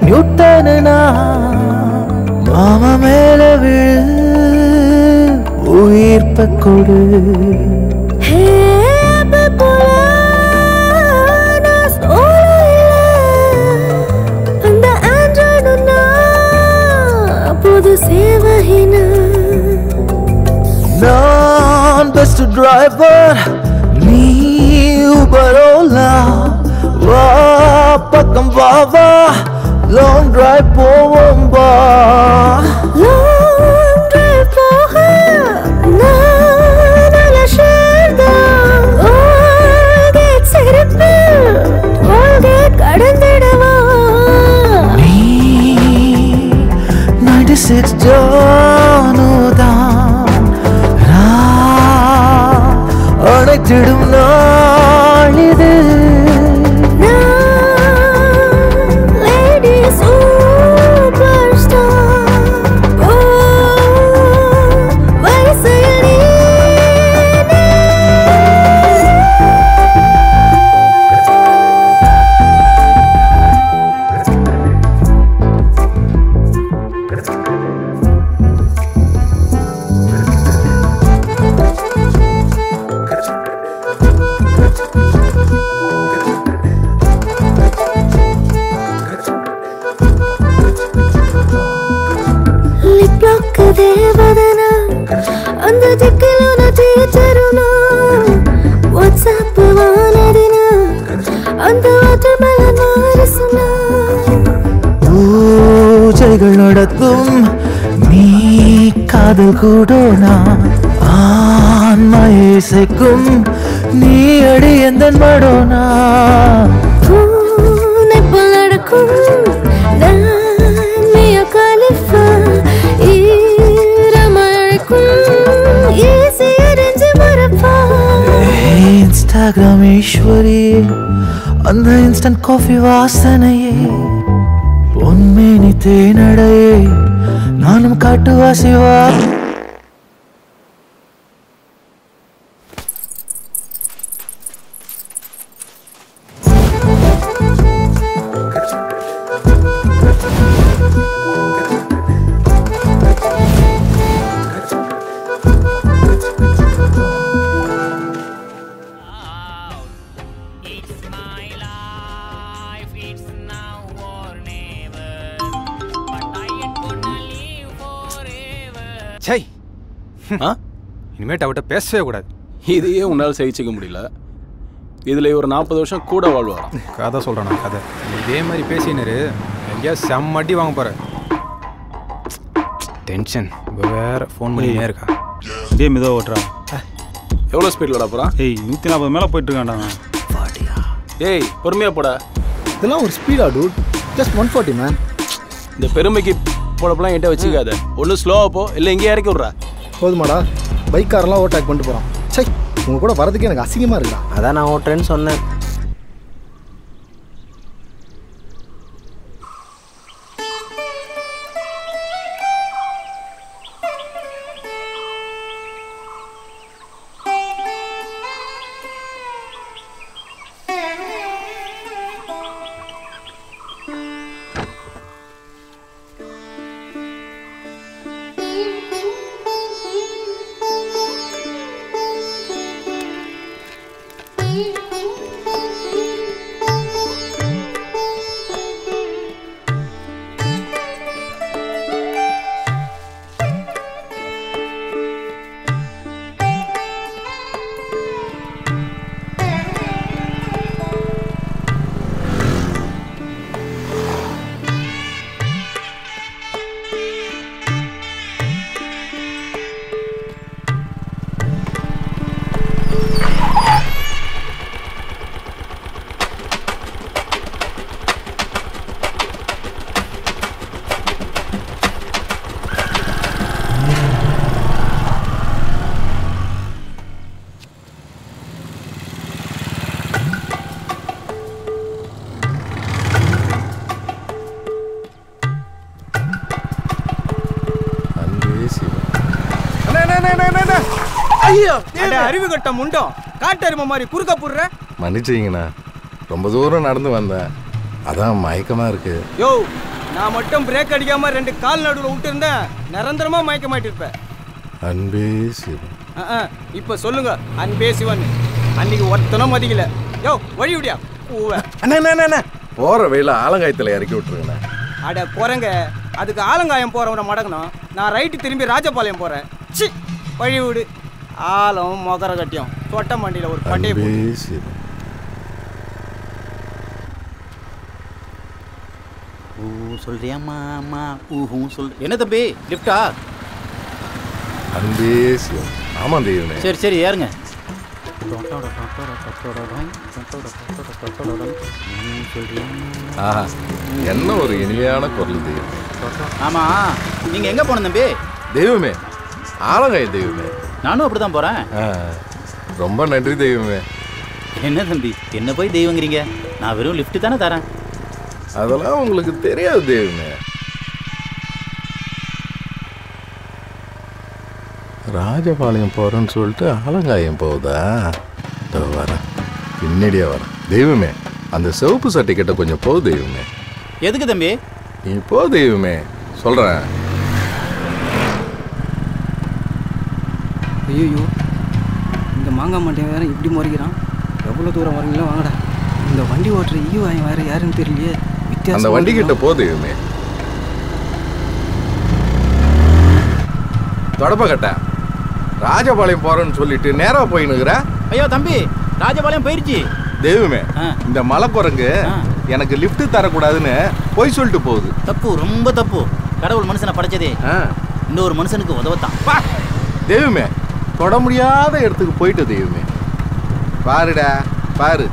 न्यूटनना मामा मेले उड़ நடத்தும் நீ காதல் கூட நான் ஆன்மையை இசைக்கும் நீ அடி எந்த மடோனா Instagram ஈஸ்வரி அந்த instant coffee வாசனையே பொன்மேனி தேனடையே நானும் காட்டு வாசிவா செய் ஆ இனிமேட் அவட்ட பேசவே கூடாது. இதையே உன்னால் சகிச்சுக்க முடியல. இதுல ஒரு நாற்பது வருஷம் கூட வாழ்வாராம். கதை சொல்றானே கதை. இதே மாதிரி பேசினாரு எங்கயா செம்மடி வாங்க போற. டென்ஷன். வேற ஃபோன் பண்ணி நேரா இருக்கா. இதே மிதோ ஓட்றா. எவ்வளவு ஸ்பீட்லடா போறா? ஏய் நூற்று நாற்பது மேல போயிட்டு இருக்கான்டா. ஃபார்ட்டியா. ஏய் பொறுமையா போடா. இதெல்லாம் ஒரு ஸ்பீடா டூட். ஜஸ்ட் நூற்று நாற்பது man. இந்த பெருமைக்கு போடப்பலாம் என்கிட்ட வச்சுக்காத. ஒன்றும் ஸ்லோவாக போ, இல்லை இங்கேயே இறக்கி விட்றா. போதுமாடா, பைக் காரெல்லாம் ஓட்டாக் பண்ணிட்டு போகிறான். சை உங்கள் கூட வரதுக்கு எனக்கு அசிங்கமாக இருக்கா? அதான் நான் ஓட்டுறேன்னு சொன்னேன். அறிவு கட்ட முண்டம் காட்டெருமை மாதிரி குறுக்க போடுற மன்னிச்சிங்கண்ணா. ரொம்ப தூரம் நடந்து வந்தேன், அதான் மயக்கமா இருக்கு. யோ நான் மட்டும் பிரேக் அடிக்காம ரெண்டு கால் நடுவுல விட்டு இருந்தேன், நிரந்தரமா மயக்கமாயிட்டு இருப்பேன். அன்பே சிவன். இப்ப சொல்லுங்க அன்பே சிவன். அன்னைக்கு ஒருத்தனும் மதிக்கல. யோ வழி விடியா போற வழியில ஆலங்காயத்துல இறக்கி விட்டுருங்கண்ணா. அட போறங்க, அதுக்கு ஆலங்காயம் போறவனை மடங்கணும். நான் ரைட்டு திரும்பி ராஜபாளையம் போறேன். சி வழி விடு. ஆலம் மொகர கட்டியம் தொட்ட மண்டியில் ஒரு பண்டைய ஊ சொல்றியா மாமா? ஊஹூ சொல். என்ன தம்பி லிஃப்டா? அன்பே சிவன். ஆமாம் தெய்வமே. சரி சரி ஏறுங்க. என்ன ஒரு இனிமையான குரல் தெய்வமே. ஆமாம் நீங்கள் எங்கே போன தம்பி? தெய்வமே ஆலங்காய் தெய்வமே. நானும் அப்படிதான் போறேன். ரொம்ப நன்றி தெய்வமே. என்ன தம்பி என்ன போய் தெய்வங்கிறீங்க? நான் வெறும் லிஃப்ட் தானே தரேன். அதெல்லாம் உங்களுக்கு தெரியாது தெய்வமே. ராஜபாளையம் போறேன்னு சொல்லிட்டு ஆலங்காயம் போகுதா? வரேன், பின்னாடியே வரேன் தெய்வமே. அந்த சிவப்பு சர்டிஃபிகேட்டை கொஞ்சம் போகு தெய்வமே. எதுக்கு தம்பி? நீ போ தெய்வமே, சொல்றேன். ஐயோ இந்த மாங்காய் மாட்டேன் வேறு இப்படி முறைக்கிறான். எவ்வளோ தூரம் வரீங்களா? வாங்கடா. இந்த வண்டி ஓட்டுற ஈ வாயம் வேறு யாருன்னு தெரியலையே. வித்தியாசம். அந்த வண்டி கிட்ட போதுமே தொடப்ப கட்ட. ராஜபாளையம் போகிறேன்னு சொல்லிட்டு நேராக போயினுக்குற. ஐயோ தம்பி ராஜபாளையம் போயிடுச்சு தெய்வமே. இந்த மலை குரங்கு எனக்கு லிஃப்ட்டு தரக்கூடாதுன்னு போய் சொல்லிட்டு போகுது. தப்பு, ரொம்ப தப்பு. கடவுள் மனுஷனை படைச்சதே இன்னொரு மனுஷனுக்கு உதவத்தான். தெய்வமே, தொட முடியாத இடத்துக்கு போயிட்டு தெய்வமே. பாருடா பாரு,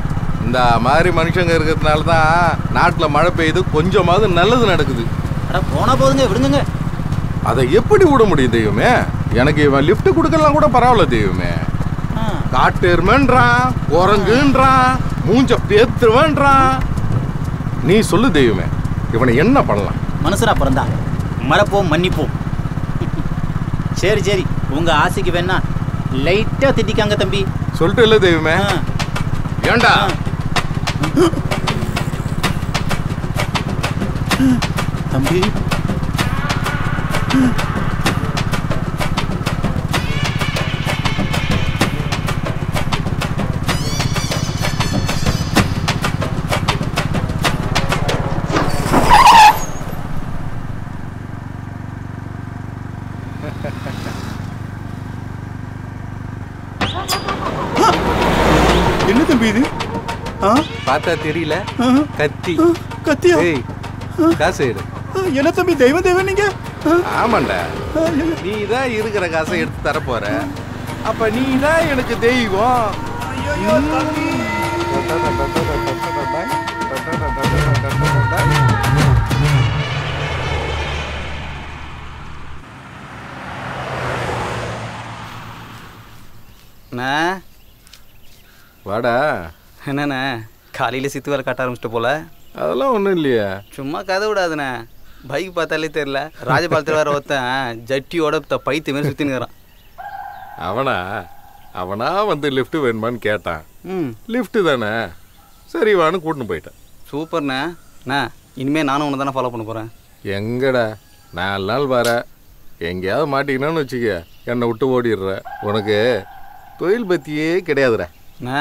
இந்த மாதிரி மனுஷங்க இருக்கிறதுனால தான் நாட்டில் மழை பெய்யுது, கொஞ்சமாவது நல்லது நடக்குது. அட போனால் போதுங்க, விடுங்க. அதை எப்படி விட முடியும் தெய்வமே? எனக்கு இவன் லிஃப்ட் கொடுக்கலாம் கூட பரவாயில்ல தெய்வமே. காட்டெருமைன்றான், குரங்குன்றான், மூஞ்ச பேத்துருவன்றான். நீ சொல்லு தெய்வமே, இவனை என்ன பண்ணலாம்? மனுஷனா பிறந்தா மறப்போம், மன்னிப்போம். சரி சரி, உங்க ஆசைக்கு வேணா லைட்டா திட்டிக்காங்க தம்பி, சொல்லிட்டு இல்லை தெய்வமே. ஏண்டா தம்பி, என்ன தம்பி இது? பார்த்தா தெரியல, கத்தி. கத்தியா? காசு எடு. என்ன தம்பி தெய்வம் தெய்வம் நீங்க? ஆமாண்டா, நீ தான் இருக்கிற காசை எடுத்து தர போற. அப்ப நீ தான் எனக்கு தெய்வம். வாடா. என்னண்ணே காலையில் சித்து வேலை காட்ட ஆரம்பிச்சிட்டு போல? அதெல்லாம் ஒன்றும் இல்லையா, சும்மா கதை விடாதுண்ணே. பைக் பார்த்தாலே தெரியல, ராஜபாலத்தில் வேற ஒருத்தன் ஜட்டியோட பைத்து மாரி சுற்றினுக்கிறான். அவனா அவனா வந்து லிஃப்ட்டு வேணுமான்னு கேட்டான். ம், லிஃப்ட்டு தானே, சரி வான்னு கூட்டின்னு போயிட்டேன். சூப்பர்ண்ணே. அண்ணா இனிமேல் நானும் ஒன்று தானே ஃபாலோ பண்ண போகிறேன். எங்கடா நாலு நாள் வர எங்கேயாவது மாட்டிக்கினான்னு வச்சுக்க, என்னை விட்டு ஓடிடுற. உனக்கு தொழில் பற்றியே கிடையாதுடா. அண்ணா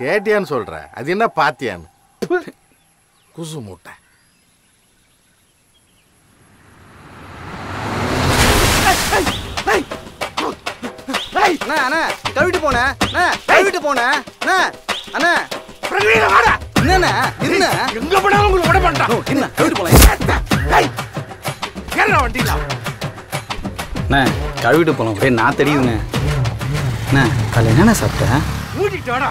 கேட்டியான்னு சொல்கிற, அது என்ன பார்த்தியான்னு? குசு மூட்டை. அண்ணா அண்ணா கழுவிட்டு போனேன், அண்ணா கழுவிட்டு போனேன். அண்ணா அண்ணா என்னண்ணா என்ன எங்கே போனாலும் உங்களுக்கு உட பண்ணுறான். என்ன கழுவிட்டு போனேன் வண்டிங்களா? அண்ணா கழுவிட்டு போகலாம். அப்படியே நான் தெரியுதுண்ணே. அண்ணா காலையில் என்னண்ணா சாப்பிட்டேன்? ஊட்டிட்டு வாடா.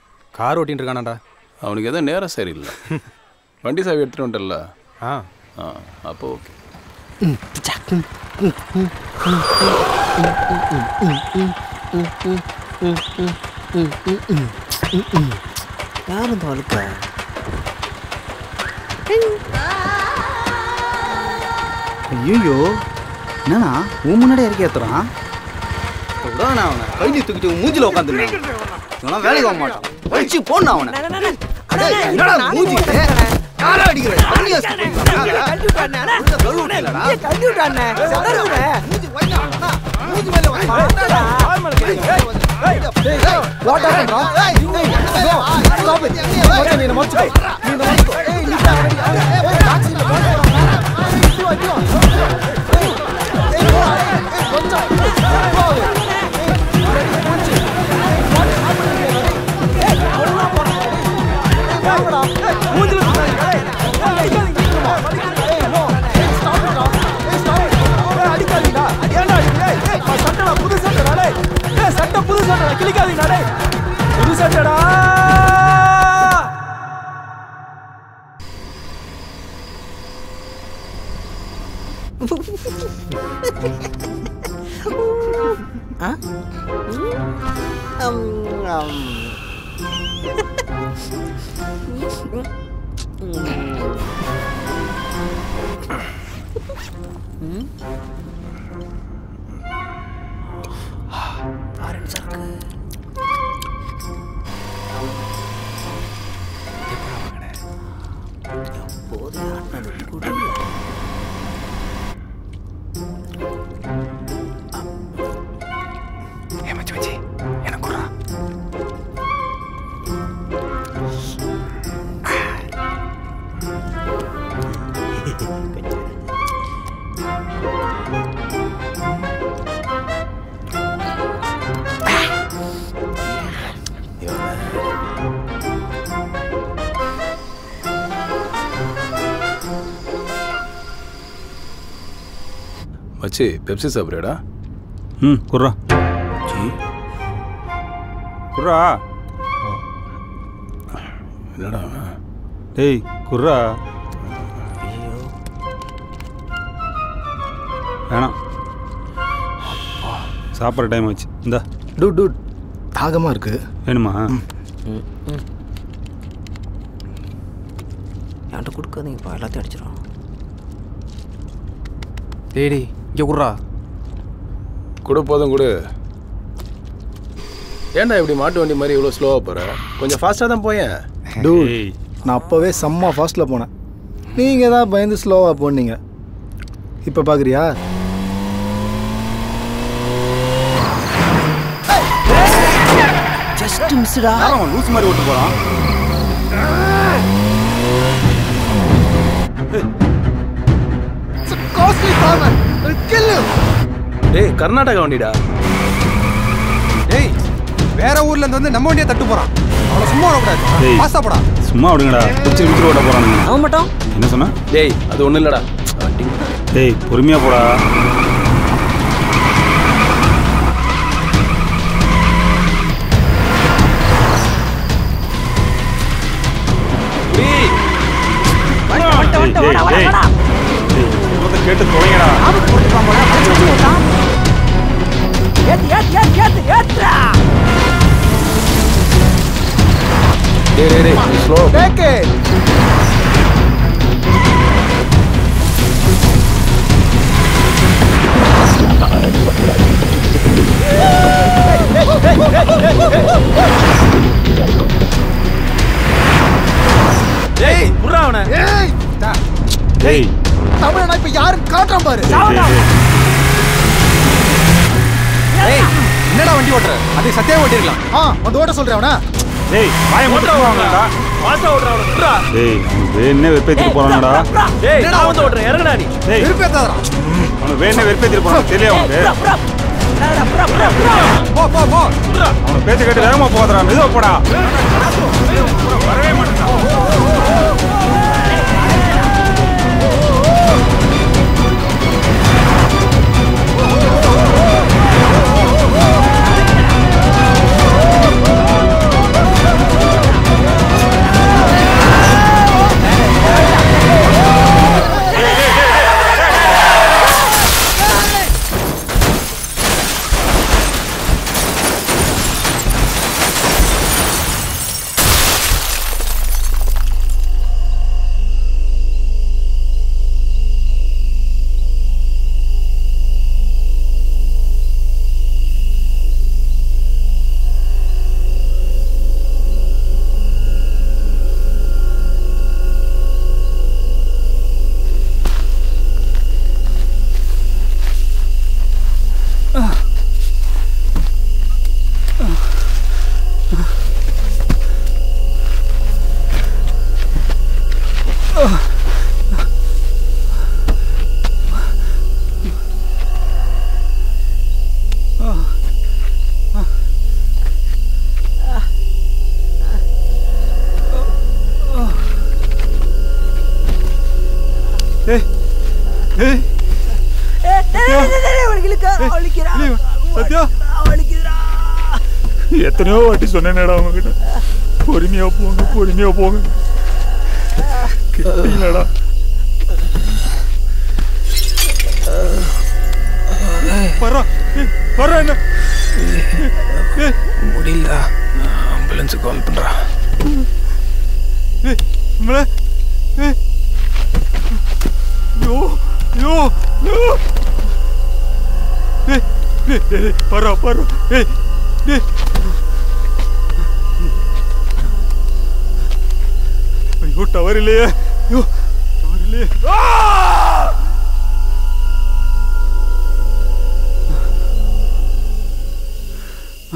கார் ஓட்டின்னு இருக்கானாடா, அவனுக்கு எதுவும் நேரம் சரியில்லை. வண்டி சாவி எடுத்துகிட்டு வந்துட்டல. ஆ ஆ அப்போ ஓகே. யாரும் தோலுக்க ஐயோ என்னண்ணா உன் முன்னாடி இறக்கி ஏற்றுறான். விடாண்ணா அவனை கைதி தூக்கிட்டு மூஞ்சில் உட்காந்துருக்கேன். இவனா வேலைக்கு வாங்க மாட்டான், வச்சு போடணும் அவனை. என்னடா மூஞ்சி காரா அடிக்குற தண்ணியா கண்டுட்டானே. கழுவுடலடா கண்டுட்டானே சதறுவே. மூஞ்சி வண்ணா மூஞ்சி மேல வந்தாடா. ஏய் வாடா வாடா. ஏய் ஸ்டாப் இட். நீ என்ன மொச்ச நீ என்ன மொச்ச. ஏய் நீ டா. ஏய் டாக்ஸி ல போடா. இது ஐயோ. ஏய் ஏய் மொச்ச. போடா. கிளிக்காதீங்க. புது சட்டடா. மச்சி பெப்சி சாப்பிடுறா? ம் குர்ரா ஜி குர்ரா என்னடா டேய் குர்ரா ஐயோ வேணாம் அப்பா சாப்பிட்ற டைம் ஆச்சு இந்தா டூ டூ தாகமாக இருக்கு வேணுமா யார்கிட்ட கொடுக்காதீங்கப்பா எல்லாத்தையும் அடிச்சிடும் டேடி இங்கே குடுறா கொடு போதும் கொடு ஏண்டா இப்படி மாட்டு வண்டி மாதிரி இவ்வளோ ஸ்லோவாக போகிற கொஞ்சம் ஃபாஸ்ட்டாக தான் போயேன் டூ நான் அப்போவே செம்மா ஃபாஸ்ட்டில் போனேன் நீங்கள் தான் பயந்து ஸ்லோவாக போனீங்க இப்போ பார்க்குறியா ஜஸ்ட் மிஸ்டா அவன் லூஸ் மாதிரி ஓட்டு போகிறான் கோஸ்ட்லி ஃபார்மர் டேய் கர்நாடகா வண்டிடா டேய் வேற ஊர்ல இருந்து வந்து நம்ம வண்டியை தட்டு போறான் அவள சும்மா ஓடக்கூடாது பாசாப்படா சும்மா ஓடுங்கடா குச்சி குச்சி ஓட போறானுங்க அவன் மட்டும் என்ன சொன்னா டேய் அது ஒண்ணு இல்லடா டேய் பொறுமையா போடா டேய் வண்ட வண்ட வண்ட வண்ட கேட்டு தொலைங்கடா ஆபத்து போட்டு பாம்படா அடிச்சு போடா ஏத் ஏத் ஏத் ஏத் ஏத்ரா டே டே டே ஸ்லோ டேக் இட் டேய் புறாவனே ஏய் டா டேய் தமிழனா இப்ப யாரும் காட்றான் பாரு ஏய் என்னடா வண்டி ஓட்ற அது சத்தியா ஓட்டிரலாம் ஆ வந்து ஓட சொல்றேவனா டேய் பாய ஓட்றவாங்கடா பாசா ஓட்றவடா டேய் வேணே வெப்பேத்திட்டு போறானடா டேய் என்னடா வந்து ஓட்ற இறங்கடா நீ டேய் வெப்பேத்தாதடா அவன் வேணே வெப்பேத்திட்டு போறான் தெரியல அவனுக்கு டேய் புற புற புற போ போ போ அவன் பேச்ச கேட்டு வேகமா போறடா மெதுவா போடா வரவே மாட்டான் எத்தனையோ வாட்டி சொன்னேன்டா உங்ககிட்ட பொறுமையா போங்க பொறுமையா போங்க கேட்டீங்களா பரா பரா என்ன முடியல ஆம்புலன்ஸ் கால் பண்றா. ஏய் நம்மளே ஏய் யோ யோ யோ ஏய் ஏய் பரோ பரோ ஏய் ஏய் ஐயோ டவர் இல்லையே யோ டவர் இல்லையே. 어. 어.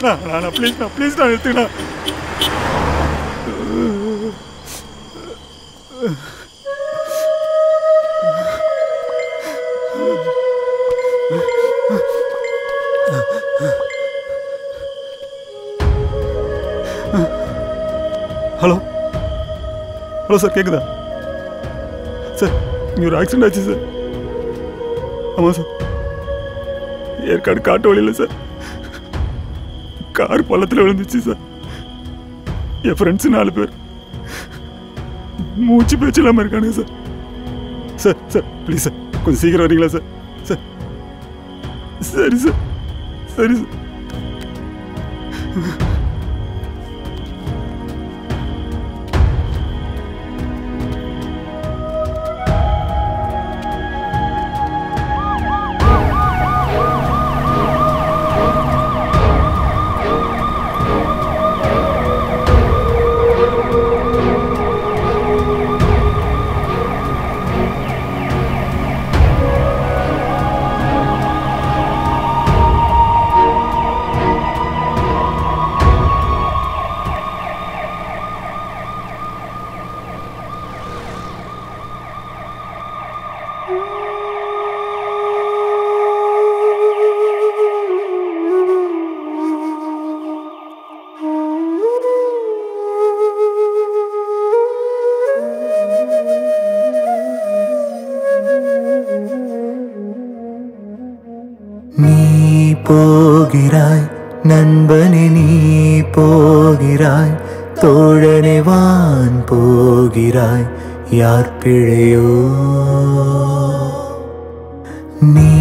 나, 나, 나, please, 나, please, 나, 나, 나. Hello hello sir கேக்குதா சார்? இங்கே ஒரு ஆக்சிடென்ட் ஆச்சு சார். ஆமாம் சார், ஏற்காடு காட்டு வழியில் சார் கார் பள்ளத்தில் விழுந்துச்சு சார். என் ஃப்ரெண்ட்ஸு நாலு பேர் மூச்சு பேச்சு இல்லாமல் இருக்கானுங்க sir. Sir sir please sir கொஞ்சம் சீக்கிரம் வரீங்களா சார்? சார் சரி சார் சரி சார். நண்பனே நீ போகிறாய், தோழனே வான் போகிறாய், யார் பிழையோ? நீ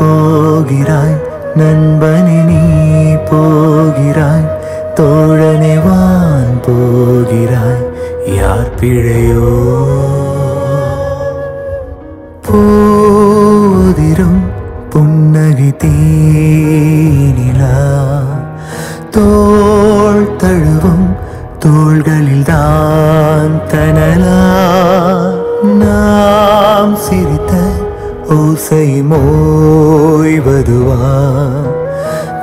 போகிறாய் நண்பனே நீ போகிறாய், தோழனை வான் போகிறாய் யார் பிழையோ? போதிரும் புன்னகை தேனிலா தோள் தழுவும் தோள்களில் தான் தனலா நாம் சிரித்த ஓசை மோய்வதுவா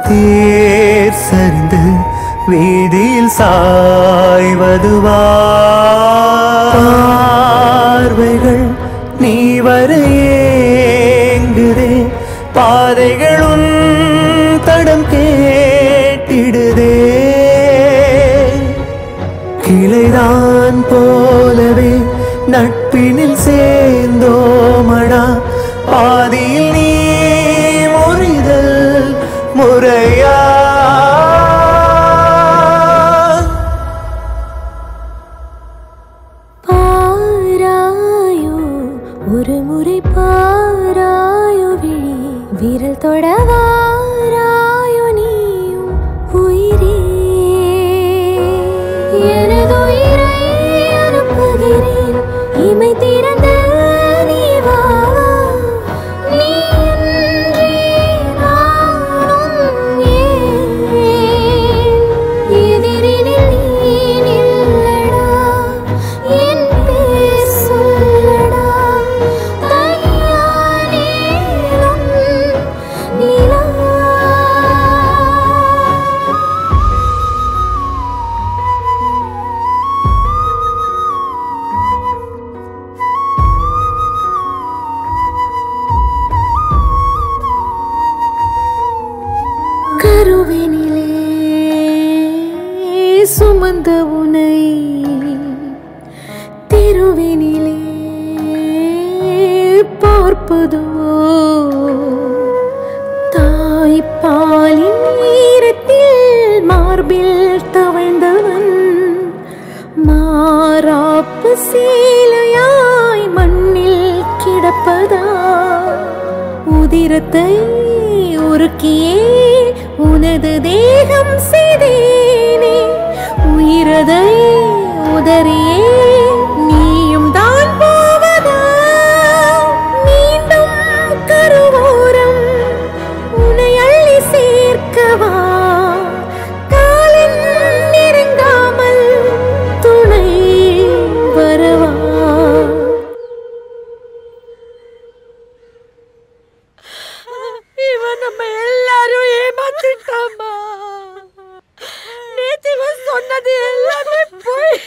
தேர் சரிந்து வீதியில் சாய்வதுவா பார்வைகள் நீ வர ஏங்குதே பாதைகளும் தடம் கேட்டிடுதே கிளைதான் போலவே நட்பினில் சேர்ந்தோமடா பாதியில் நீ முறிதல் முறையா பாராயோ ஒரு முறை பாராயோ விழி விரல் தொடவாராயோ நீயும் உயிரே எனது உயிரை அனுப்புகிறேன் இமை திறந்த சுமந்த உனை திருவினிலே பார்ப்பதோ தாய்ப்பாலின் ஈரத்தில் மார்பில் தவழ்ந்தவன் மாறாப்பு சீலையாய் மண்ணில் கிடப்பதா உதிரத்தை உருக்கியே உனது தேகம் செய்தேனே உயிரதை உதறியே நீயும் தான் போவதா மீண்டும் கருவோரம் உனை அள்ளி சேர்க்கவா காலின் நெருங்காமல் துணை வரவா இவன் நம்ம எல்லாரும் ஏமாத்திட்டாமா சொன்னது எல்லாமே போய்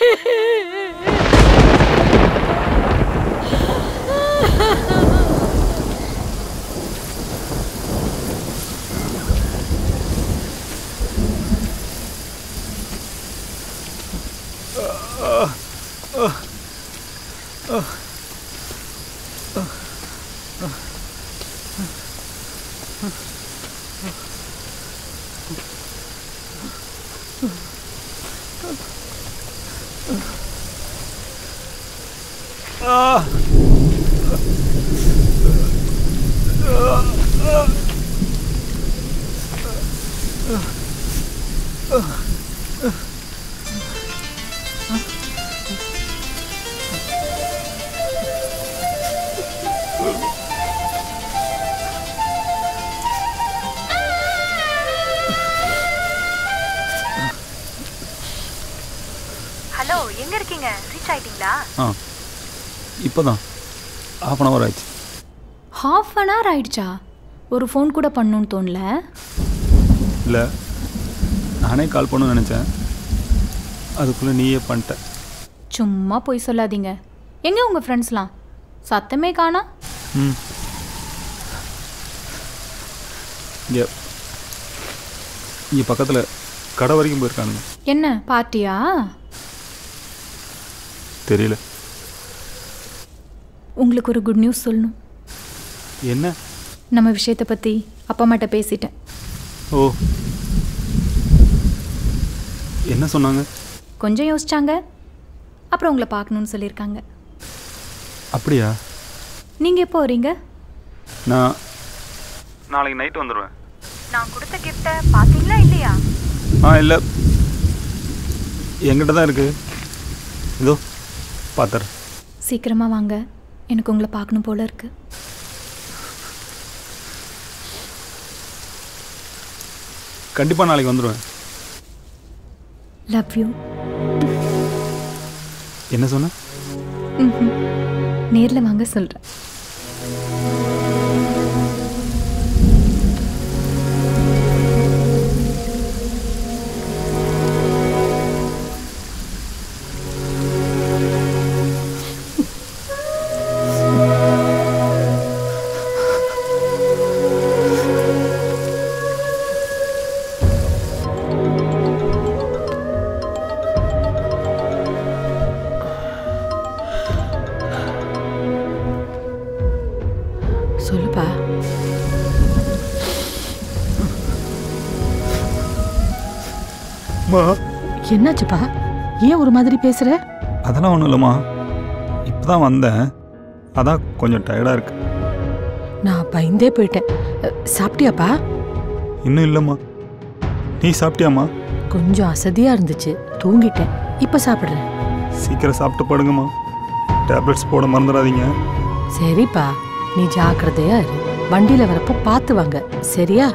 Ah! ஹலோ எங்க இருக்கீங்க ரீச் ஆயிட்டீங்களா? இப்போதான் ஹாஃப் அன் ஹவர் ஆயிடுச்சு. ஹாஃப் அன் ஹவர் ஆயிடுச்சா? ஒரு ஃபோன் கூட பண்ணணும்னு தோணல. இல்லை நானே கால் பண்ணணும்னு நினச்சேன், அதுக்குள்ளே நீயே பண்ணிட்ட. சும்மா போய் சொல்லாதீங்க. எங்கே உங்கள் ஃப்ரெண்ட்ஸ்லாம்? சத்தமே காணா. ம் இங்கே இங்கே பக்கத்தில் கடை வரைக்கும் போயிருக்கானுங்க. என்ன பார்ட்டியா? தெரியல. உங்களுக்கு ஒரு குட் நியூஸ் சொல்லணும். என்ன? நம்ம விஷயத்தை பற்றி அப்பா அம்மாட்ட பேசிட்டேன். ஓ, என்ன சொன்னாங்க? கொஞ்சம் யோசிச்சாங்க, அப்புறம் உங்களை பார்க்கணும்னு சொல்லியிருக்காங்க. அப்படியா? நீங்கள் எப்போ வரீங்க? நான் நாளைக்கு நைட்டு வந்துடுவேன். நான் கொடுத்த கிஃப்ட்டை பார்த்தீங்களா இல்லையா? ஆ இல்லை, எங்கிட்ட தான் இருக்கு. இதோ பாத்தர். சீக்கிரமா வாங்க, எனக்கு உங்களை பார்க்கணும் போல இருக்கு. கண்டிப்பா நாளைக்கு வந்துருவேன். Love you. என்ன சொன்ன? நேர்ல வாங்க சொல்றேன். என்னாச்சுப்பா, ஏன் ஒரு மாதிரி பேசுற? அதெல்லாம் ஒன்றும் இல்லைம்மா, இப்போதான் வந்தேன், அதான் கொஞ்சம் டயர்டாக இருக்கு. நான் பயந்தே போயிட்டேன். சாப்பிட்டியாப்பா? இன்னும் இல்லைம்மா. நீ சாப்பிட்டியாம்மா? கொஞ்சம் அசதியாக இருந்துச்சு, தூங்கிட்டேன், இப்போ சாப்பிட்றேன். சீக்கிரம் சாப்பிட்டு படுங்கம்மா, டேப்லெட்ஸ் போட மறந்துடாதீங்க. சரிப்பா, நீ ஜாக்கிரதையா இரு, வண்டியில் வரப்போ பார்த்து வாங்க சரியா?